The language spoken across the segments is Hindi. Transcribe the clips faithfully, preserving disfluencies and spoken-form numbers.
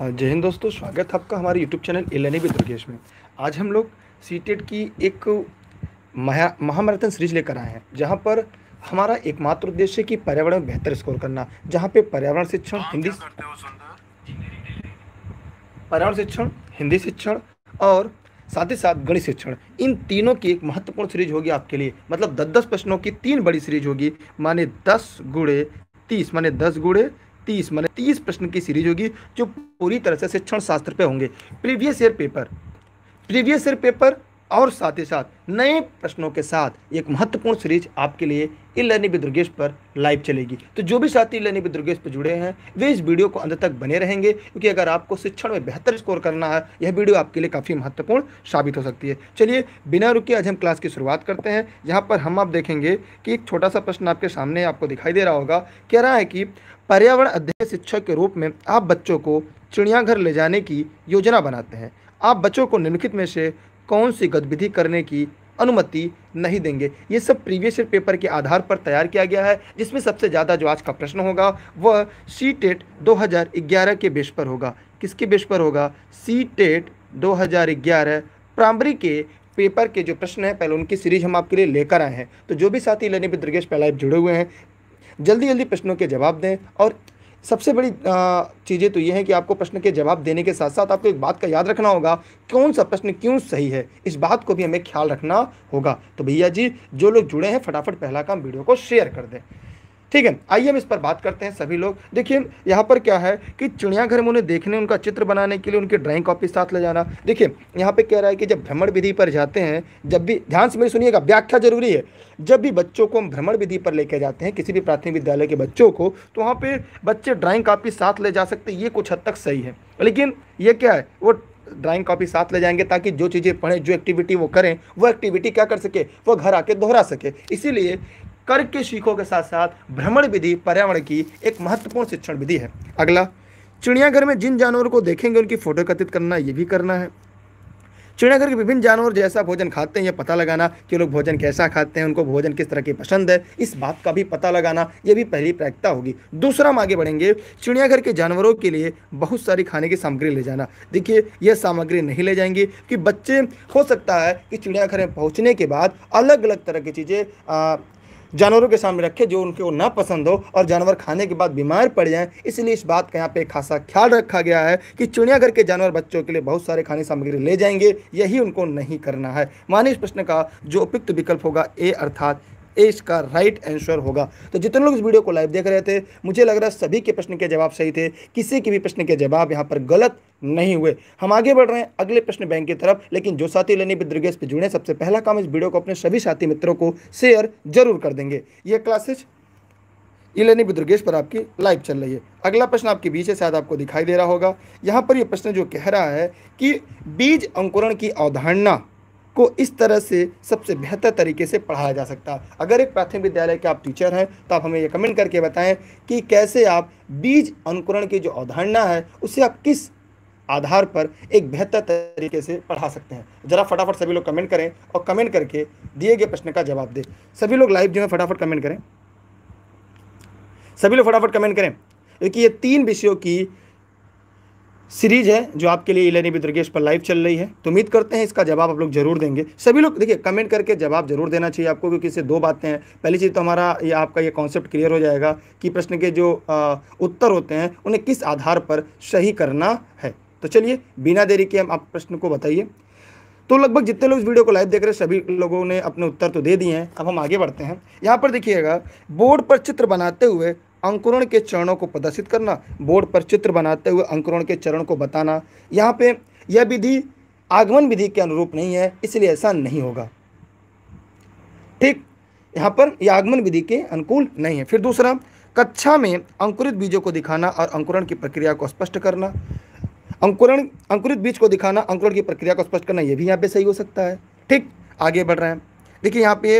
जय हिंद दोस्तों, स्वागत है आपका हमारे YouTube channel e-learning with Durgesh में। आज हम लोग सीटेट की एक महा महामैराथन सीरीज लेकर आए हैं, जहां पर हमारा एकमात्र उद्देश्य है कि पर्यावरण में बेहतर स्कोर करना, जहां पे पर्यावरण शिक्षण हिंदी पर्यावरण शिक्षण हिंदी शिक्षण और साथ ही साथ गणित शिक्षण, इन तीनों की एक महत्वपूर्ण सीरीज होगी आपके लिए। मतलब दस दस प्रश्नों की तीन बड़ी सीरीज होगी, माने दस गुड़े तीस माने दस गुड़े तीस माने तीस प्रश्न की सीरीज होगी, जो पूरी तरह से शिक्षण शास्त्र पे होंगे। Previous year paper previous year paper और साथ ही साथ नए प्रश्नों के साथ एक महत्वपूर्ण सीरीज आपके लिए ई लर्निंग विद दुर्गेश पर लाइव चलेगी। तो जो भी साथी ई लर्निंग विद दुर्गेश पर जुड़े हैं वे इस वीडियो को अंत तक बने रहेंगे, क्योंकि अगर आपको शिक्षण में बेहतर स्कोर करना है यह वीडियो आपके लिए काफ़ी महत्वपूर्ण साबित हो सकती है। चलिए बिना रुके आज हम क्लास की शुरुआत करते हैं, जहाँ पर हम आप देखेंगे कि एक छोटा सा प्रश्न आपके सामने आपको दिखाई दे रहा होगा। कह रहा है कि पर्यावरण अध्ययन शिक्षक के रूप में आप बच्चों को चिड़ियाघर ले जाने की योजना बनाते हैं, आप बच्चों को निम्नलिखित में से कौन सी गतिविधि करने की अनुमति नहीं देंगे। ये सब प्रीवियस ईयर पेपर के आधार पर तैयार किया गया है, जिसमें सबसे ज़्यादा जो आज का प्रश्न होगा वह सीटेट दो हज़ार ग्यारह के बेस पर होगा। किसके बेस पर होगा? सीटेट दो हज़ार ग्यारह प्राइमरी के पेपर के जो प्रश्न हैं, पहले उनकी सीरीज हम आपके लिए लेकर आए हैं। तो जो भी साथी ई-लर्निंग विद दुर्गेश पर लाइव जुड़े हुए हैं जल्दी जल्दी प्रश्नों के जवाब दें। और सबसे बड़ी चीज़ें तो ये हैं कि आपको प्रश्न के जवाब देने के साथ साथ आपको एक बात का याद रखना होगा, कौन सा प्रश्न क्यों सही है, इस बात को भी हमें ख्याल रखना होगा। तो भैया जी जो लोग जुड़े हैं फटाफट पहला काम वीडियो को शेयर कर दें, ठीक है। आइए हम इस पर बात करते हैं सभी लोग। देखिए यहाँ पर क्या है कि चिड़ियाघर में उन्हें देखने, उनका चित्र बनाने के लिए उनकी ड्राइंग कॉपी साथ ले जाना। देखिए यहाँ पे कह रहा है कि जब भ्रमण विधि पर जाते हैं, जब भी, ध्यान से मेरी सुनिएगा, व्याख्या जरूरी है। जब भी बच्चों को हम भ्रमण विधि पर लेकर जाते हैं किसी भी प्राथमिक विद्यालय के बच्चों को, तो वहाँ पर बच्चे ड्राइंग कॉपी साथ ले जा सकते, ये कुछ हद तक सही है। लेकिन ये क्या है, वो ड्राइंग कॉपी साथ ले जाएंगे ताकि जो चीज़ें पढ़ें, जो एक्टिविटी वो करें, वो एक्टिविटी क्या कर सके, वो घर आके दोहरा सके। इसीलिए करके सीखो के साथ साथ भ्रमण विधि पर्यावरण की एक महत्वपूर्ण शिक्षण विधि है। अगला, चिड़ियाघर में जिन जानवरों को देखेंगे उनकी फोटो एकत्रित करना, ये भी करना है। चिड़ियाघर के विभिन्न जानवर जैसा भोजन खाते हैं, यह पता लगाना कि लोग भोजन कैसा खाते हैं, उनको भोजन किस तरह की पसंद है, इस बात का भी पता लगाना, यह भी पहली प्राथमिकता होगी। दूसरा, हम आगे बढ़ेंगे, चिड़ियाघर के जानवरों के लिए बहुत सारी खाने की सामग्री ले जाना। देखिए यह सामग्री नहीं ले जाएंगे कि बच्चे, हो सकता है कि चिड़ियाघर में पहुँचने के बाद अलग अलग तरह की चीज़ें जानवरों के सामने रखें जो उनके ना पसंद हो, और जानवर खाने के बाद बीमार पड़ जाएं। इसलिए इस बात का यहाँ पे खासा ख्याल रखा गया है कि चिड़ियाघर के जानवर बच्चों के लिए बहुत सारे खाने सामग्री ले जाएंगे, यही उनको नहीं करना है। माने इस प्रश्न का जो उपयुक्त विकल्प होगा ए, अर्थात ए इसका राइट आंसर होगा। तो जितने लोग इस वीडियो को लाइव देख रहे थे, मुझे लग रहा है सभी के प्रश्न के जवाब सही थे, किसी के भी प्रश्न के जवाब यहाँ पर गलत नहीं हुए। हम आगे बढ़ रहे हैं अगले प्रश्न बैंक की तरफ, लेकिन जो साथी ई-लर्निंग विद दुर्गेश पे जुड़े, सबसे पहला काम इस वीडियो को अपने सभी साथी मित्रों को शेयर जरूर कर देंगे। ये क्लासेज ई-लर्निंग विद दुर्गेश पर आपकी लाइव चल रही है। अगला प्रश्न आपके बीच है, शायद आपको दिखाई दे रहा होगा। यहाँ पर यह प्रश्न जो कह रहा है कि बीज अंकुरण की अवधारणा को इस तरह से सबसे बेहतर तरीके से पढ़ाया जा सकता है। अगर एक प्राथमिक विद्यालय के आप टीचर हैं तो आप हमें ये कमेंट करके बताएं कि कैसे आप बीज अंकुरण की जो अवधारणा है उसे आप किस आधार पर एक बेहतर तरीके से पढ़ा सकते हैं। जरा फटाफट सभी लोग कमेंट करें और कमेंट करके दिए गए प्रश्न का जवाब दें। सभी लोग लाइव जो है फटाफट कमेंट करें, सभी लोग फटाफट कमेंट करें, क्योंकि ये तीन विषयों की सीरीज है जो आपके लिए ई-लर्निंग विद दुर्गेश पर लाइव चल रही है। तो उम्मीद करते हैं इसका जवाब आप लोग जरूर देंगे। सभी लोग देखिए कमेंट करके जवाब जरूर देना चाहिए आपको, क्योंकि इससे दो बातें हैं। पहली चीज़ तो हमारा ये आपका ये कॉन्सेप्ट क्लियर हो जाएगा कि प्रश्न के जो आ, उत्तर होते हैं उन्हें किस आधार पर सही करना है। तो चलिए बिना देरी के हम आप प्रश्न को बताइए। तो लगभग जितने लोग इस वीडियो को लाइव देख रहे हैं सभी लोगों ने अपने उत्तर तो दे दिए हैं। अब हम आगे बढ़ते हैं। यहाँ पर देखिएगा, बोर्ड पर चित्र बनाते हुए अंकुरण के चरणों को प्रदर्शित करना, बोर्ड पर चित्र बनाते हुए अंकुरण के चरण को बताना। यहाँ पे यह विधि आगमन विधि के अनुरूप नहीं है, इसलिए ऐसा नहीं होगा, ठीक। यहाँ पर यह आगमन विधि के अनुकूल नहीं है। फिर दूसरा, कक्षा में अंकुरित बीजों को दिखाना और अंकुरण की प्रक्रिया को स्पष्ट करना, अंकुरण अंकुरित बीज को दिखाना, अंकुरण की प्रक्रिया को स्पष्ट करना, यह भी यहाँ पे सही हो सकता है, ठीक। आगे बढ़ रहे हैं, देखिए यहाँ पे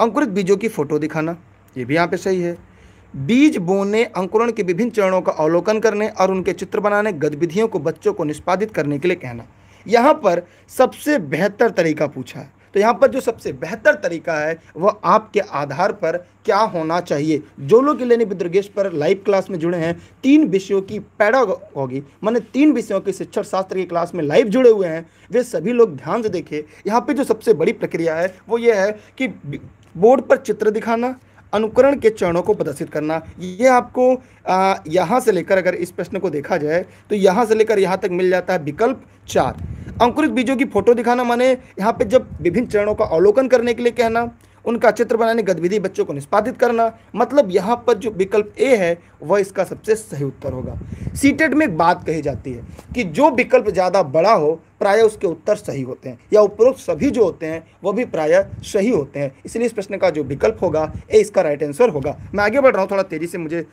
अंकुरित बीजों की फोटो दिखाना, ये भी यहाँ पे सही है। बीज बोने, अंकुरण के विभिन्न चरणों का अवलोकन करने और उनके चित्र बनाने, गतिविधियों को बच्चों को निष्पादित करने के लिए कहना। यहाँ पर सबसे बेहतर तरीका पूछा है, तो यहाँ पर जो सबसे बेहतर तरीका है वह आपके आधार पर क्या होना चाहिए। जो लोग ई-लर्निंग विद दुर्गेश पर लाइव क्लास में जुड़े हैं, तीन विषयों की पैडागॉजी माने तीन विषयों के शिक्षण शास्त्र की क्लास में लाइव जुड़े हुए हैं, वे सभी लोग ध्यान से देखें। यहाँ पे जो सबसे बड़ी प्रक्रिया है वो ये है कि बोर्ड पर चित्र दिखाना, अनुकरण के चरणों को प्रदर्शित करना। ये आपको यहाँ से लेकर, अगर इस प्रश्न को देखा जाए तो यहाँ से लेकर यहाँ तक मिल जाता है विकल्प चार। अंकुरित बीजों की फोटो दिखाना माने यहाँ पे जब विभिन्न चरणों का अवलोकन करने के लिए कहना, उनका चित्र बनाने गतिविधि बच्चों को निष्पादित करना, मतलब यहाँ पर जो विकल्प ए है वह इसका सबसे सही उत्तर होगा। सीटेट में एक बात कही जाती है कि जो विकल्प ज़्यादा बड़ा हो प्रायः उसके उत्तर सही होते हैं, या उपरोक्त सभी जो होते हैं वो भी प्रायः सही होते हैं, इसलिए इस प्रश्न का जो विकल्प होगा ए इसका राइट आंसर होगा। मैं आगे बढ़ रहा हूँ थोड़ा तेज़ी से। मुझे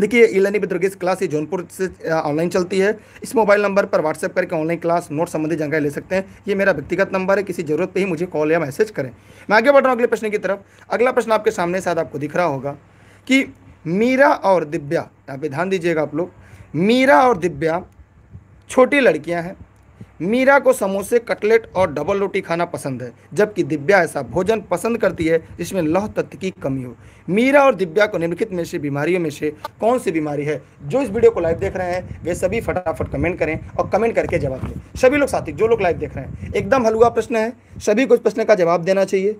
देखिए, ई-लर्निंग विद दुर्गेश क्लास ये जौनपुर से ऑनलाइन चलती है। इस मोबाइल नंबर पर व्हाट्सएप करके ऑनलाइन क्लास नोट संबंधी जानकारी ले सकते हैं। ये मेरा व्यक्तिगत नंबर है, किसी जरूरत पे ही मुझे कॉल या मैसेज करें। मैं आगे बढ़ रहा हूँ अगले प्रश्न की तरफ। अगला प्रश्न आपके सामने शायद आपको दिख रहा होगा कि मीरा और दिव्या, यहाँ पे ध्यान दीजिएगा आप लोग, मीरा और दिव्या छोटी लड़कियाँ हैं। मीरा को समोसे, कटलेट और डबल रोटी खाना पसंद है, जबकि दिव्या ऐसा भोजन पसंद करती है जिसमें लौह तत्व की कमी हो। मीरा और दिव्या को निम्नलिखित में से बीमारियों में से कौन सी बीमारी है? जो इस वीडियो को लाइव देख रहे हैं वे सभी फटाफट कमेंट करें और कमेंट करके जवाब दें। सभी लोग साथी, जो लोग लाइव देख रहे हैं, एकदम हलवा प्रश्न है, सभी को इस प्रश्न का जवाब देना चाहिए।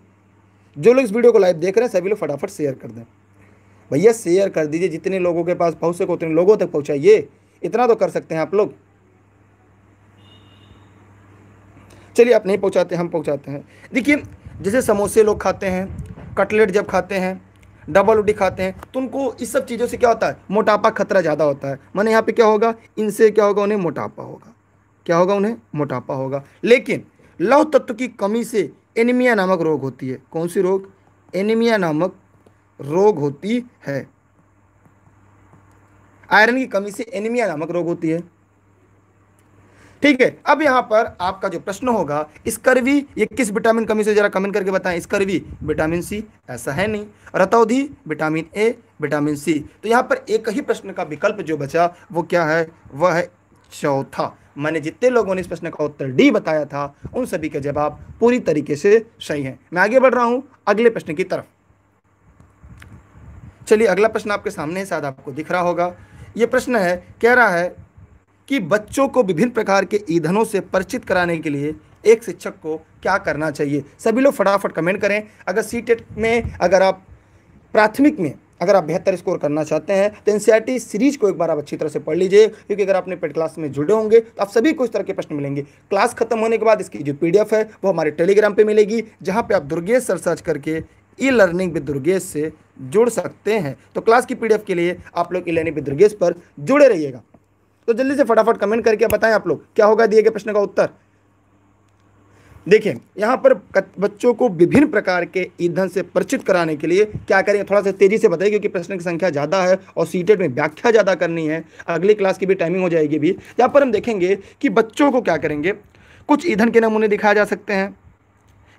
जो लोग इस वीडियो को लाइव देख रहे हैं सभी लोग फटाफट शेयर कर दें। भैया शेयर कर दीजिए, जितने लोगों के पास पहुँच सको उतने लोगों तक पहुँचाइए, इतना तो कर सकते हैं आप लोग। चलिए, आप नहीं पहुंचाते, हम पहुंचाते हैं। देखिए, जैसे समोसे लोग खाते हैं, कटलेट जब खाते हैं, डबल रोटी खाते हैं, तो उनको इस सब चीज़ों से क्या होता है? मोटापा खतरा ज़्यादा होता है। माने यहाँ पे क्या होगा? इनसे क्या होगा? उन्हें मोटापा होगा। क्या होगा? उन्हें मोटापा होगा। लेकिन लौह तत्व की कमी से एनीमिया नामक रोग होती है। कौन सी रोग? एनीमिया नामक रोग होती है। आयरन की कमी से एनीमिया नामक रोग होती है। ठीक है, अब यहाँ पर आपका जो प्रश्न होगा, स्कर्वी ये किस विटामिन कमी से, जरा कमेंट करके बताएं। स्कर्वी विटामिन सी, ऐसा है नहीं। रतौधी विटामिन ए, विटामिन सी। तो यहाँ पर एक ही प्रश्न का विकल्प जो बचा वो क्या है? वह है चौथा। मैंने जितने लोगों ने इस प्रश्न का उत्तर डी बताया था उन सभी के जवाब पूरी तरीके से सही है। मैं आगे बढ़ रहा हूँ अगले प्रश्न की तरफ। चलिए, अगला प्रश्न आपके सामने है, शायद आपको दिख रहा होगा। ये प्रश्न है, कह रहा है कि बच्चों को विभिन्न प्रकार के ईंधनों से परिचित कराने के लिए एक शिक्षक को क्या करना चाहिए? सभी लोग फटाफट कमेंट करें। अगर सीटेट में, अगर आप प्राथमिक में अगर आप बेहतर स्कोर करना चाहते हैं तो एनसीईआरटी सीरीज को एक बार आप अच्छी तरह से पढ़ लीजिए, क्योंकि अगर आपने पेड क्लास में जुड़े होंगे तो आप सभी को इस तरह के प्रश्न मिलेंगे। क्लास खत्म होने के बाद इसकी जो पीडीएफ है वो हमारे टेलीग्राम पर मिलेगी, जहाँ पर आप दुर्गेश सर सर्च करके ई लर्निंग विद दुर्गेश से जुड़ सकते हैं। तो क्लास की पीडीएफ के लिए आप लोग ई लर्निंग विद दुर्गेश पर जुड़े रहिएगा। तो जल्दी से फटाफट कमेंट करके बताएं आप लोग, क्या होगा दिए गए प्रश्न का उत्तर? देखें, यहाँ पर बच्चों को विभिन्न प्रकार के ईंधन से परिचित कराने के लिए क्या करेंगे? थोड़ा सा तेजी से बताइए, क्योंकि प्रश्न की संख्या ज़्यादा है और सीटेट में व्याख्या ज़्यादा करनी है। अगली क्लास की भी टाइमिंग हो जाएगी भी। यहाँ पर हम देखेंगे कि बच्चों को क्या करेंगे, कुछ ईंधन के नमूने दिखाए जा सकते हैं।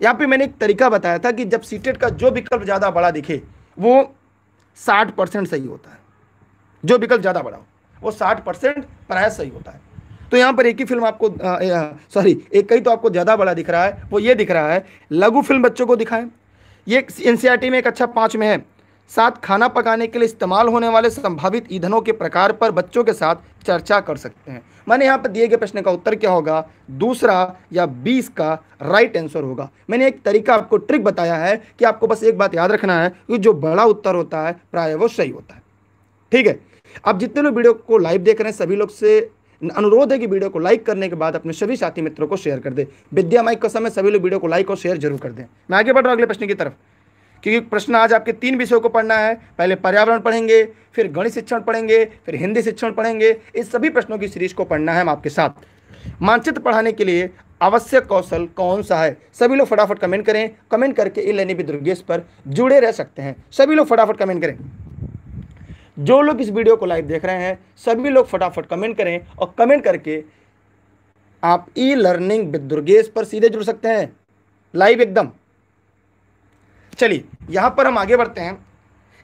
यहाँ पर मैंने एक तरीका बताया था कि जब सीटेट का जो विकल्प ज़्यादा बड़ा दिखे वो साठ परसेंट सही होता है। जो विकल्प ज़्यादा बड़ा हो वो साठ परसेंट प्रायः सही होता है। तो यहाँ पर एक ही फिल्म आपको, सॉरी एक ही तो आपको ज़्यादा बड़ा दिख रहा है, वो ये दिख रहा है। लघु फिल्म बच्चों को दिखाएं। ये एनसीईआरटी में एक अच्छा पाँच में है। साथ खाना पकाने के लिए इस्तेमाल होने वाले संभावित ईंधनों के प्रकार पर बच्चों के साथ चर्चा कर सकते हैं। मैंने यहाँ पर दिए गए प्रश्न का उत्तर क्या होगा? दूसरा या बीस का राइट आंसर होगा। मैंने एक तरीका आपको, ट्रिक बताया है कि आपको बस एक बात याद रखना है कि जो बड़ा उत्तर होता है प्रायः वो सही होता है। ठीक है, अब जितने लोग वीडियो को लाइव देख रहे हैं सभी लोग से अनुरोध है कि वीडियो को लाइक करने के बाद अपने सभी साथी मित्रों को शेयर कर दें। विद्या माइक का समय, सभी लोग वीडियो को लाइक और शेयर जरूर कर दें। मैं आगे बढ़ रहा हूँ अगले प्रश्न की तरफ, क्योंकि प्रश्न आज आपके तीन विषयों को पढ़ना है। पहले पर्यावरण पढ़ेंगे, फिर गणित शिक्षण पढ़ेंगे, फिर हिंदी शिक्षण पढ़ेंगे। इस सभी प्रश्नों की सीरीज को पढ़ना है हम आपके साथ। मानचित्र पढ़ाने के लिए आवश्यक कौशल कौन सा है? सभी लोग फटाफट कमेंट करें। कमेंट करके ई-लर्निंग विद दुर्गेश पर जुड़े रह सकते हैं। सभी लोग फटाफट कमेंट करें। जो लोग इस वीडियो को लाइव देख रहे हैं सभी लोग फटाफट कमेंट करें, और कमेंट करके आप ई लर्निंग विद दुर्गेश पर सीधे जुड़ सकते हैं लाइव एकदम। चलिए, यहाँ पर हम आगे बढ़ते हैं।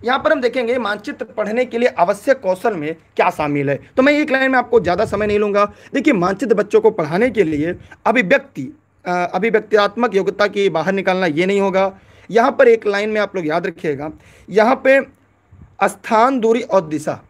यहाँ पर हम देखेंगे मानचित्र पढ़ने के लिए आवश्यक कौशल में क्या शामिल है। तो मैं एक लाइन में आपको ज़्यादा समय नहीं लूँगा। देखिए, मानचित्र बच्चों को पढ़ाने के लिए अभिव्यक्ति अभिव्यक्तित्मक योग्यता की बाहर निकालना ये नहीं होगा। यहाँ पर एक लाइन में आप लोग याद रखिएगा, यहाँ पे स्थान, दूरी और दिशा,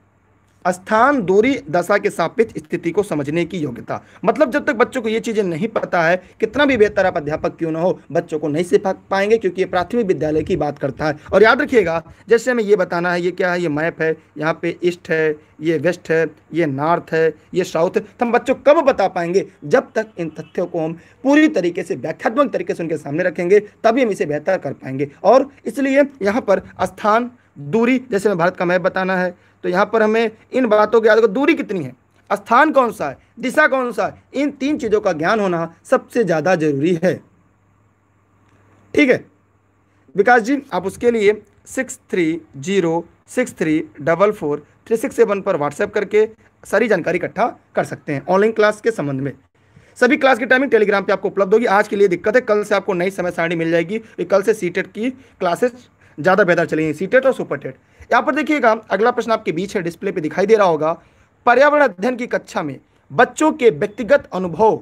स्थान, दूरी, दशा के सापेक्ष स्थिति को समझने की योग्यता, मतलब जब तक बच्चों को ये चीज़ें नहीं पता है, कितना भी बेहतर आप अध्यापक क्यों ना हो, बच्चों को नहीं सिखा पाएंगे, क्योंकि ये प्राथमिक विद्यालय की बात करता है। और याद रखिएगा, जैसे हमें ये बताना है, ये क्या है, ये मैप है, यहाँ पे ईस्ट है, ये वेस्ट है, ये नॉर्थ है, ये साउथ है, तो हम बच्चों कब बता पाएंगे, जब तक इन तथ्यों को हम पूरी तरीके से व्याख्यात्मक तरीके से उनके सामने रखेंगे, तभी हम इसे बेहतर कर पाएंगे। और इसलिए यहाँ पर स्थान, दूरी, जैसे हमें भारत का मैप बताना है, तो यहाँ पर हमें इन बातों की याद रखो, दूरी कितनी है, स्थान कौन सा है, दिशा कौन सा है, इन तीन चीज़ों का ज्ञान होना सबसे ज़्यादा जरूरी है। ठीक है विकास जी, आप उसके लिए six three zero six three double four three six seven पर व्हाट्सएप करके सारी जानकारी इकट्ठा कर सकते हैं। ऑनलाइन क्लास के संबंध में सभी क्लास की टाइमिंग टेलीग्राम पे आपको उपलब्ध होगी। आज के लिए दिक्कत है, कल से आपको नई समय सारणी मिल जाएगी। कल से सीटेट की क्लासेस ज़्यादा बेहतर चलेंगी, सीटेट और सुपर टेट। यहाँ पर देखिएगा, अगला प्रश्न आपके बीच है, डिस्प्ले पे दिखाई दे रहा होगा। पर्यावरण अध्ययन की कक्षा में बच्चों के व्यक्तिगत अनुभव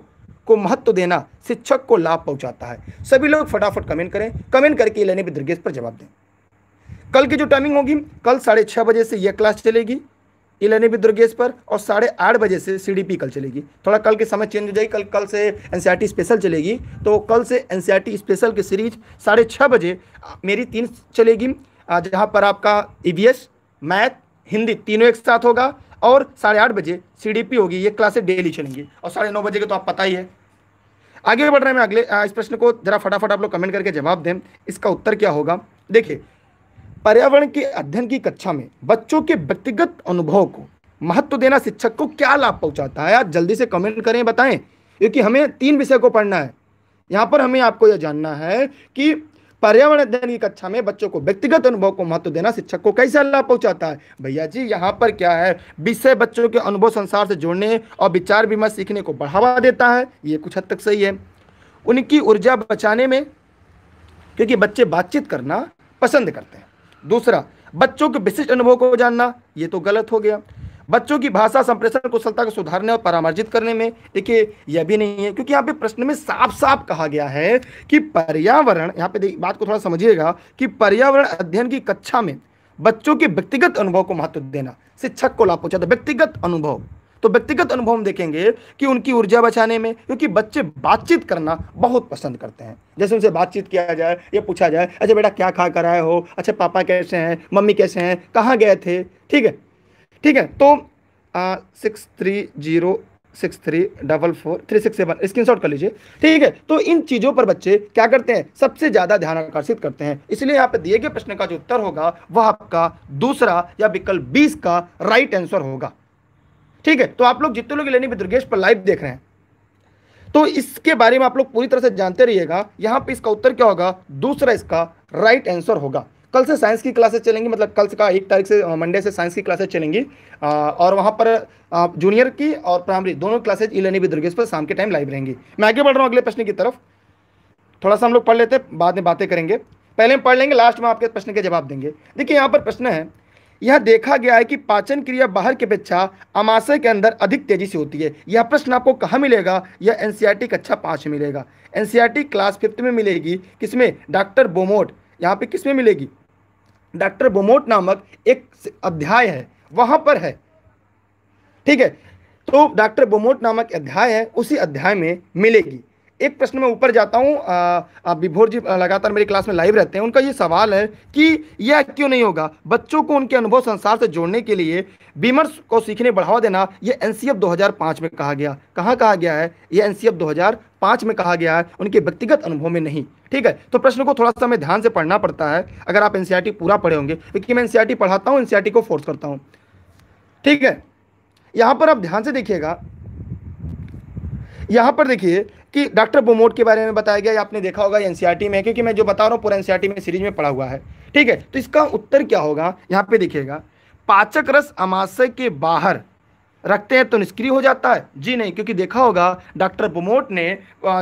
को महत्व देना शिक्षक को लाभ पहुंचाता है। सभी लोग फटाफट कमेंट करें, कमेंट करके ई-लर्निंग विद दुर्गेश पर जवाब दें। कल की जो टाइमिंग होगी, कल साढ़े छः बजे से यह क्लास चलेगी ई-लर्निंग विद दुर्गेश पर, और साढ़े आठ बजे से सी डी पी कल चलेगी। थोड़ा कल के समय चेंज हो जाएगी, कल कल से एनसीईआरटी स्पेशल चलेगी, तो कल से एनसीईआरटी स्पेशल की सीरीज साढ़े छः बजे मेरी तीन चलेगी, जहाँ पर आपका ईवीएस, मैथ, हिंदी तीनों एक साथ होगा, और साढ़े आठ बजे सी डी पी होगी। ये क्लासें डेली चलेंगी, और साढ़े नौ बजे के तो आप पता ही है। आगे बढ़ रहे हैं, अगले इस प्रश्न को ज़रा फटाफट आप लोग कमेंट करके जवाब दें, इसका उत्तर क्या होगा। देखिए, पर्यावरण के अध्ययन की कक्षा में बच्चों के व्यक्तिगत अनुभव को महत्व देना शिक्षक को क्या लाभ पहुंचाता है। आप जल्दी से कमेंट करें, बताएं, क्योंकि हमें तीन विषय को पढ़ना है। यहाँ पर हमें आपको यह जानना है कि पर्यावरण अध्ययन की कक्षा में बच्चों को व्यक्तिगत अनुभव को महत्व देना शिक्षक को कैसा लाभ पहुंचाता है। भैया जी, यहाँ पर क्या है, विषय बच्चों के अनुभव संसार से जोड़ने और विचार विमर्श सीखने को बढ़ावा देता है, ये कुछ हद तक सही है। उनकी ऊर्जा बचाने में, क्योंकि बच्चे बातचीत करना पसंद करते हैं। दूसरा, बच्चों के विशिष्ट अनुभव को जानना, ये तो गलत हो गया। बच्चों की भाषा संप्रेषण कुशलता को सुधारने और परामर्शित करने में, देखिए यह भी नहीं है, क्योंकि यहाँ पे प्रश्न में साफ साफ कहा गया है कि पर्यावरण, यहाँ पे देखिए बात को थोड़ा समझिएगा, कि पर्यावरण अध्ययन की कक्षा में बच्चों के व्यक्तिगत अनुभव को महत्व देना शिक्षक को लाभ पहुँचाता है। व्यक्तिगत अनुभव, तो व्यक्तिगत अनुभव हम देखेंगे कि उनकी ऊर्जा बचाने में, क्योंकि बच्चे बातचीत करना बहुत पसंद करते हैं। जैसे उनसे बातचीत किया जाए, ये पूछा जाए, अच्छा बेटा क्या खा कर आए हो, अच्छा पापा कैसे हैं, मम्मी कैसे हैं, कहाँ गए थे। ठीक है ठीक है, तो six three zero six three double four three six seven screenshot कर लीजिए। ठीक है, तो इन चीज़ों पर बच्चे क्या करते हैं, सबसे ज़्यादा ध्यान आकर्षित करते हैं। इसलिए यहाँ पे दिए गए प्रश्न का जो उत्तर होगा वह आपका दूसरा या विकल्प बीस का राइट आंसर होगा। ठीक है, तो आप लोग जितने लोग ई-लर्निंग विद दुर्गेश पर लाइव देख रहे हैं, तो इसके बारे में आप लोग पूरी तरह से जानते रहिएगा। यहाँ पे इसका उत्तर क्या होगा, दूसरा इसका राइट आंसर होगा। कल से साइंस की क्लासेस चलेंगी, मतलब कल का एक तारीख से मंडे से साइंस की क्लासेस चलेंगी, आ, और वहाँ पर जूनियर की और प्राइमरी दोनों क्लासेज ई-लर्निंग विद दुर्गेश पर शाम के टाइम लाइव रहेंगी। मैं आगे बढ़ रहा हूँ अगले प्रश्न की तरफ। थोड़ा सा हम लोग पढ़ लेते हैं, बाद में बातें करेंगे, पहले हम पढ़ लेंगे, लास्ट में आपके प्रश्न के जवाब देंगे। देखिए यहाँ पर प्रश्न है, यह देखा गया है कि पाचन क्रिया बाहर के अपेक्षा आमाशय के अंदर अधिक तेजी से होती है। यह प्रश्न आपको कहाँ मिलेगा, यह एनसीईआरटी कक्षा पाँच में मिलेगा, एनसीईआरटी क्लास फिफ्थ में मिलेगी। किसमें, डॉक्टर बोमोंट, यहाँ पे किसमें मिलेगी, डॉक्टर बोमोंट नामक एक अध्याय है वहाँ पर है। ठीक है, तो डॉक्टर बोमोंट नामक अध्याय है, उसी अध्याय में मिलेगी। एक प्रश्न में ऊपर जाता हूँ, विभोर जी लगातार मेरी क्लास में लाइव रहते हैं, उनका ये सवाल है कि यह क्यों नहीं होगा, बच्चों को उनके अनुभव संसार से जोड़ने के लिए विमर्श को सीखने बढ़ावा देना, यह एनसीएफ दो हज़ार पाँच में कहा गया। कहाँ कहा गया है, यह एनसीएफ दो हज़ार पाँच में कहा गया है, उनके व्यक्तिगत अनुभव में नहीं। ठीक है, तो प्रश्न को थोड़ा सा हमें ध्यान से पढ़ना पड़ता है, अगर आप एनसीईआरटी पूरा पढ़े होंगे, क्योंकि मैं एनसीईआरटी पढ़ाता हूँ, एनसीईआरटी को फोर्स करता हूँ। ठीक है, यहाँ पर आप ध्यान से देखिएगा, यहाँ पर देखिए कि डॉक्टर बोमोंट के बारे में बताया गया, आपने देखा होगा एनसीईआरटी में, क्योंकि मैं जो बता रहा हूँ पूरा एनसीईआरटी में सीरीज में पढ़ा हुआ है। ठीक है, तो इसका उत्तर क्या होगा, यहाँ पे देखिएगा, पाचक रस आमाशय के बाहर रखते हैं तो निष्क्रिय हो जाता है, जी नहीं, क्योंकि देखा होगा डॉक्टर बोमोंट ने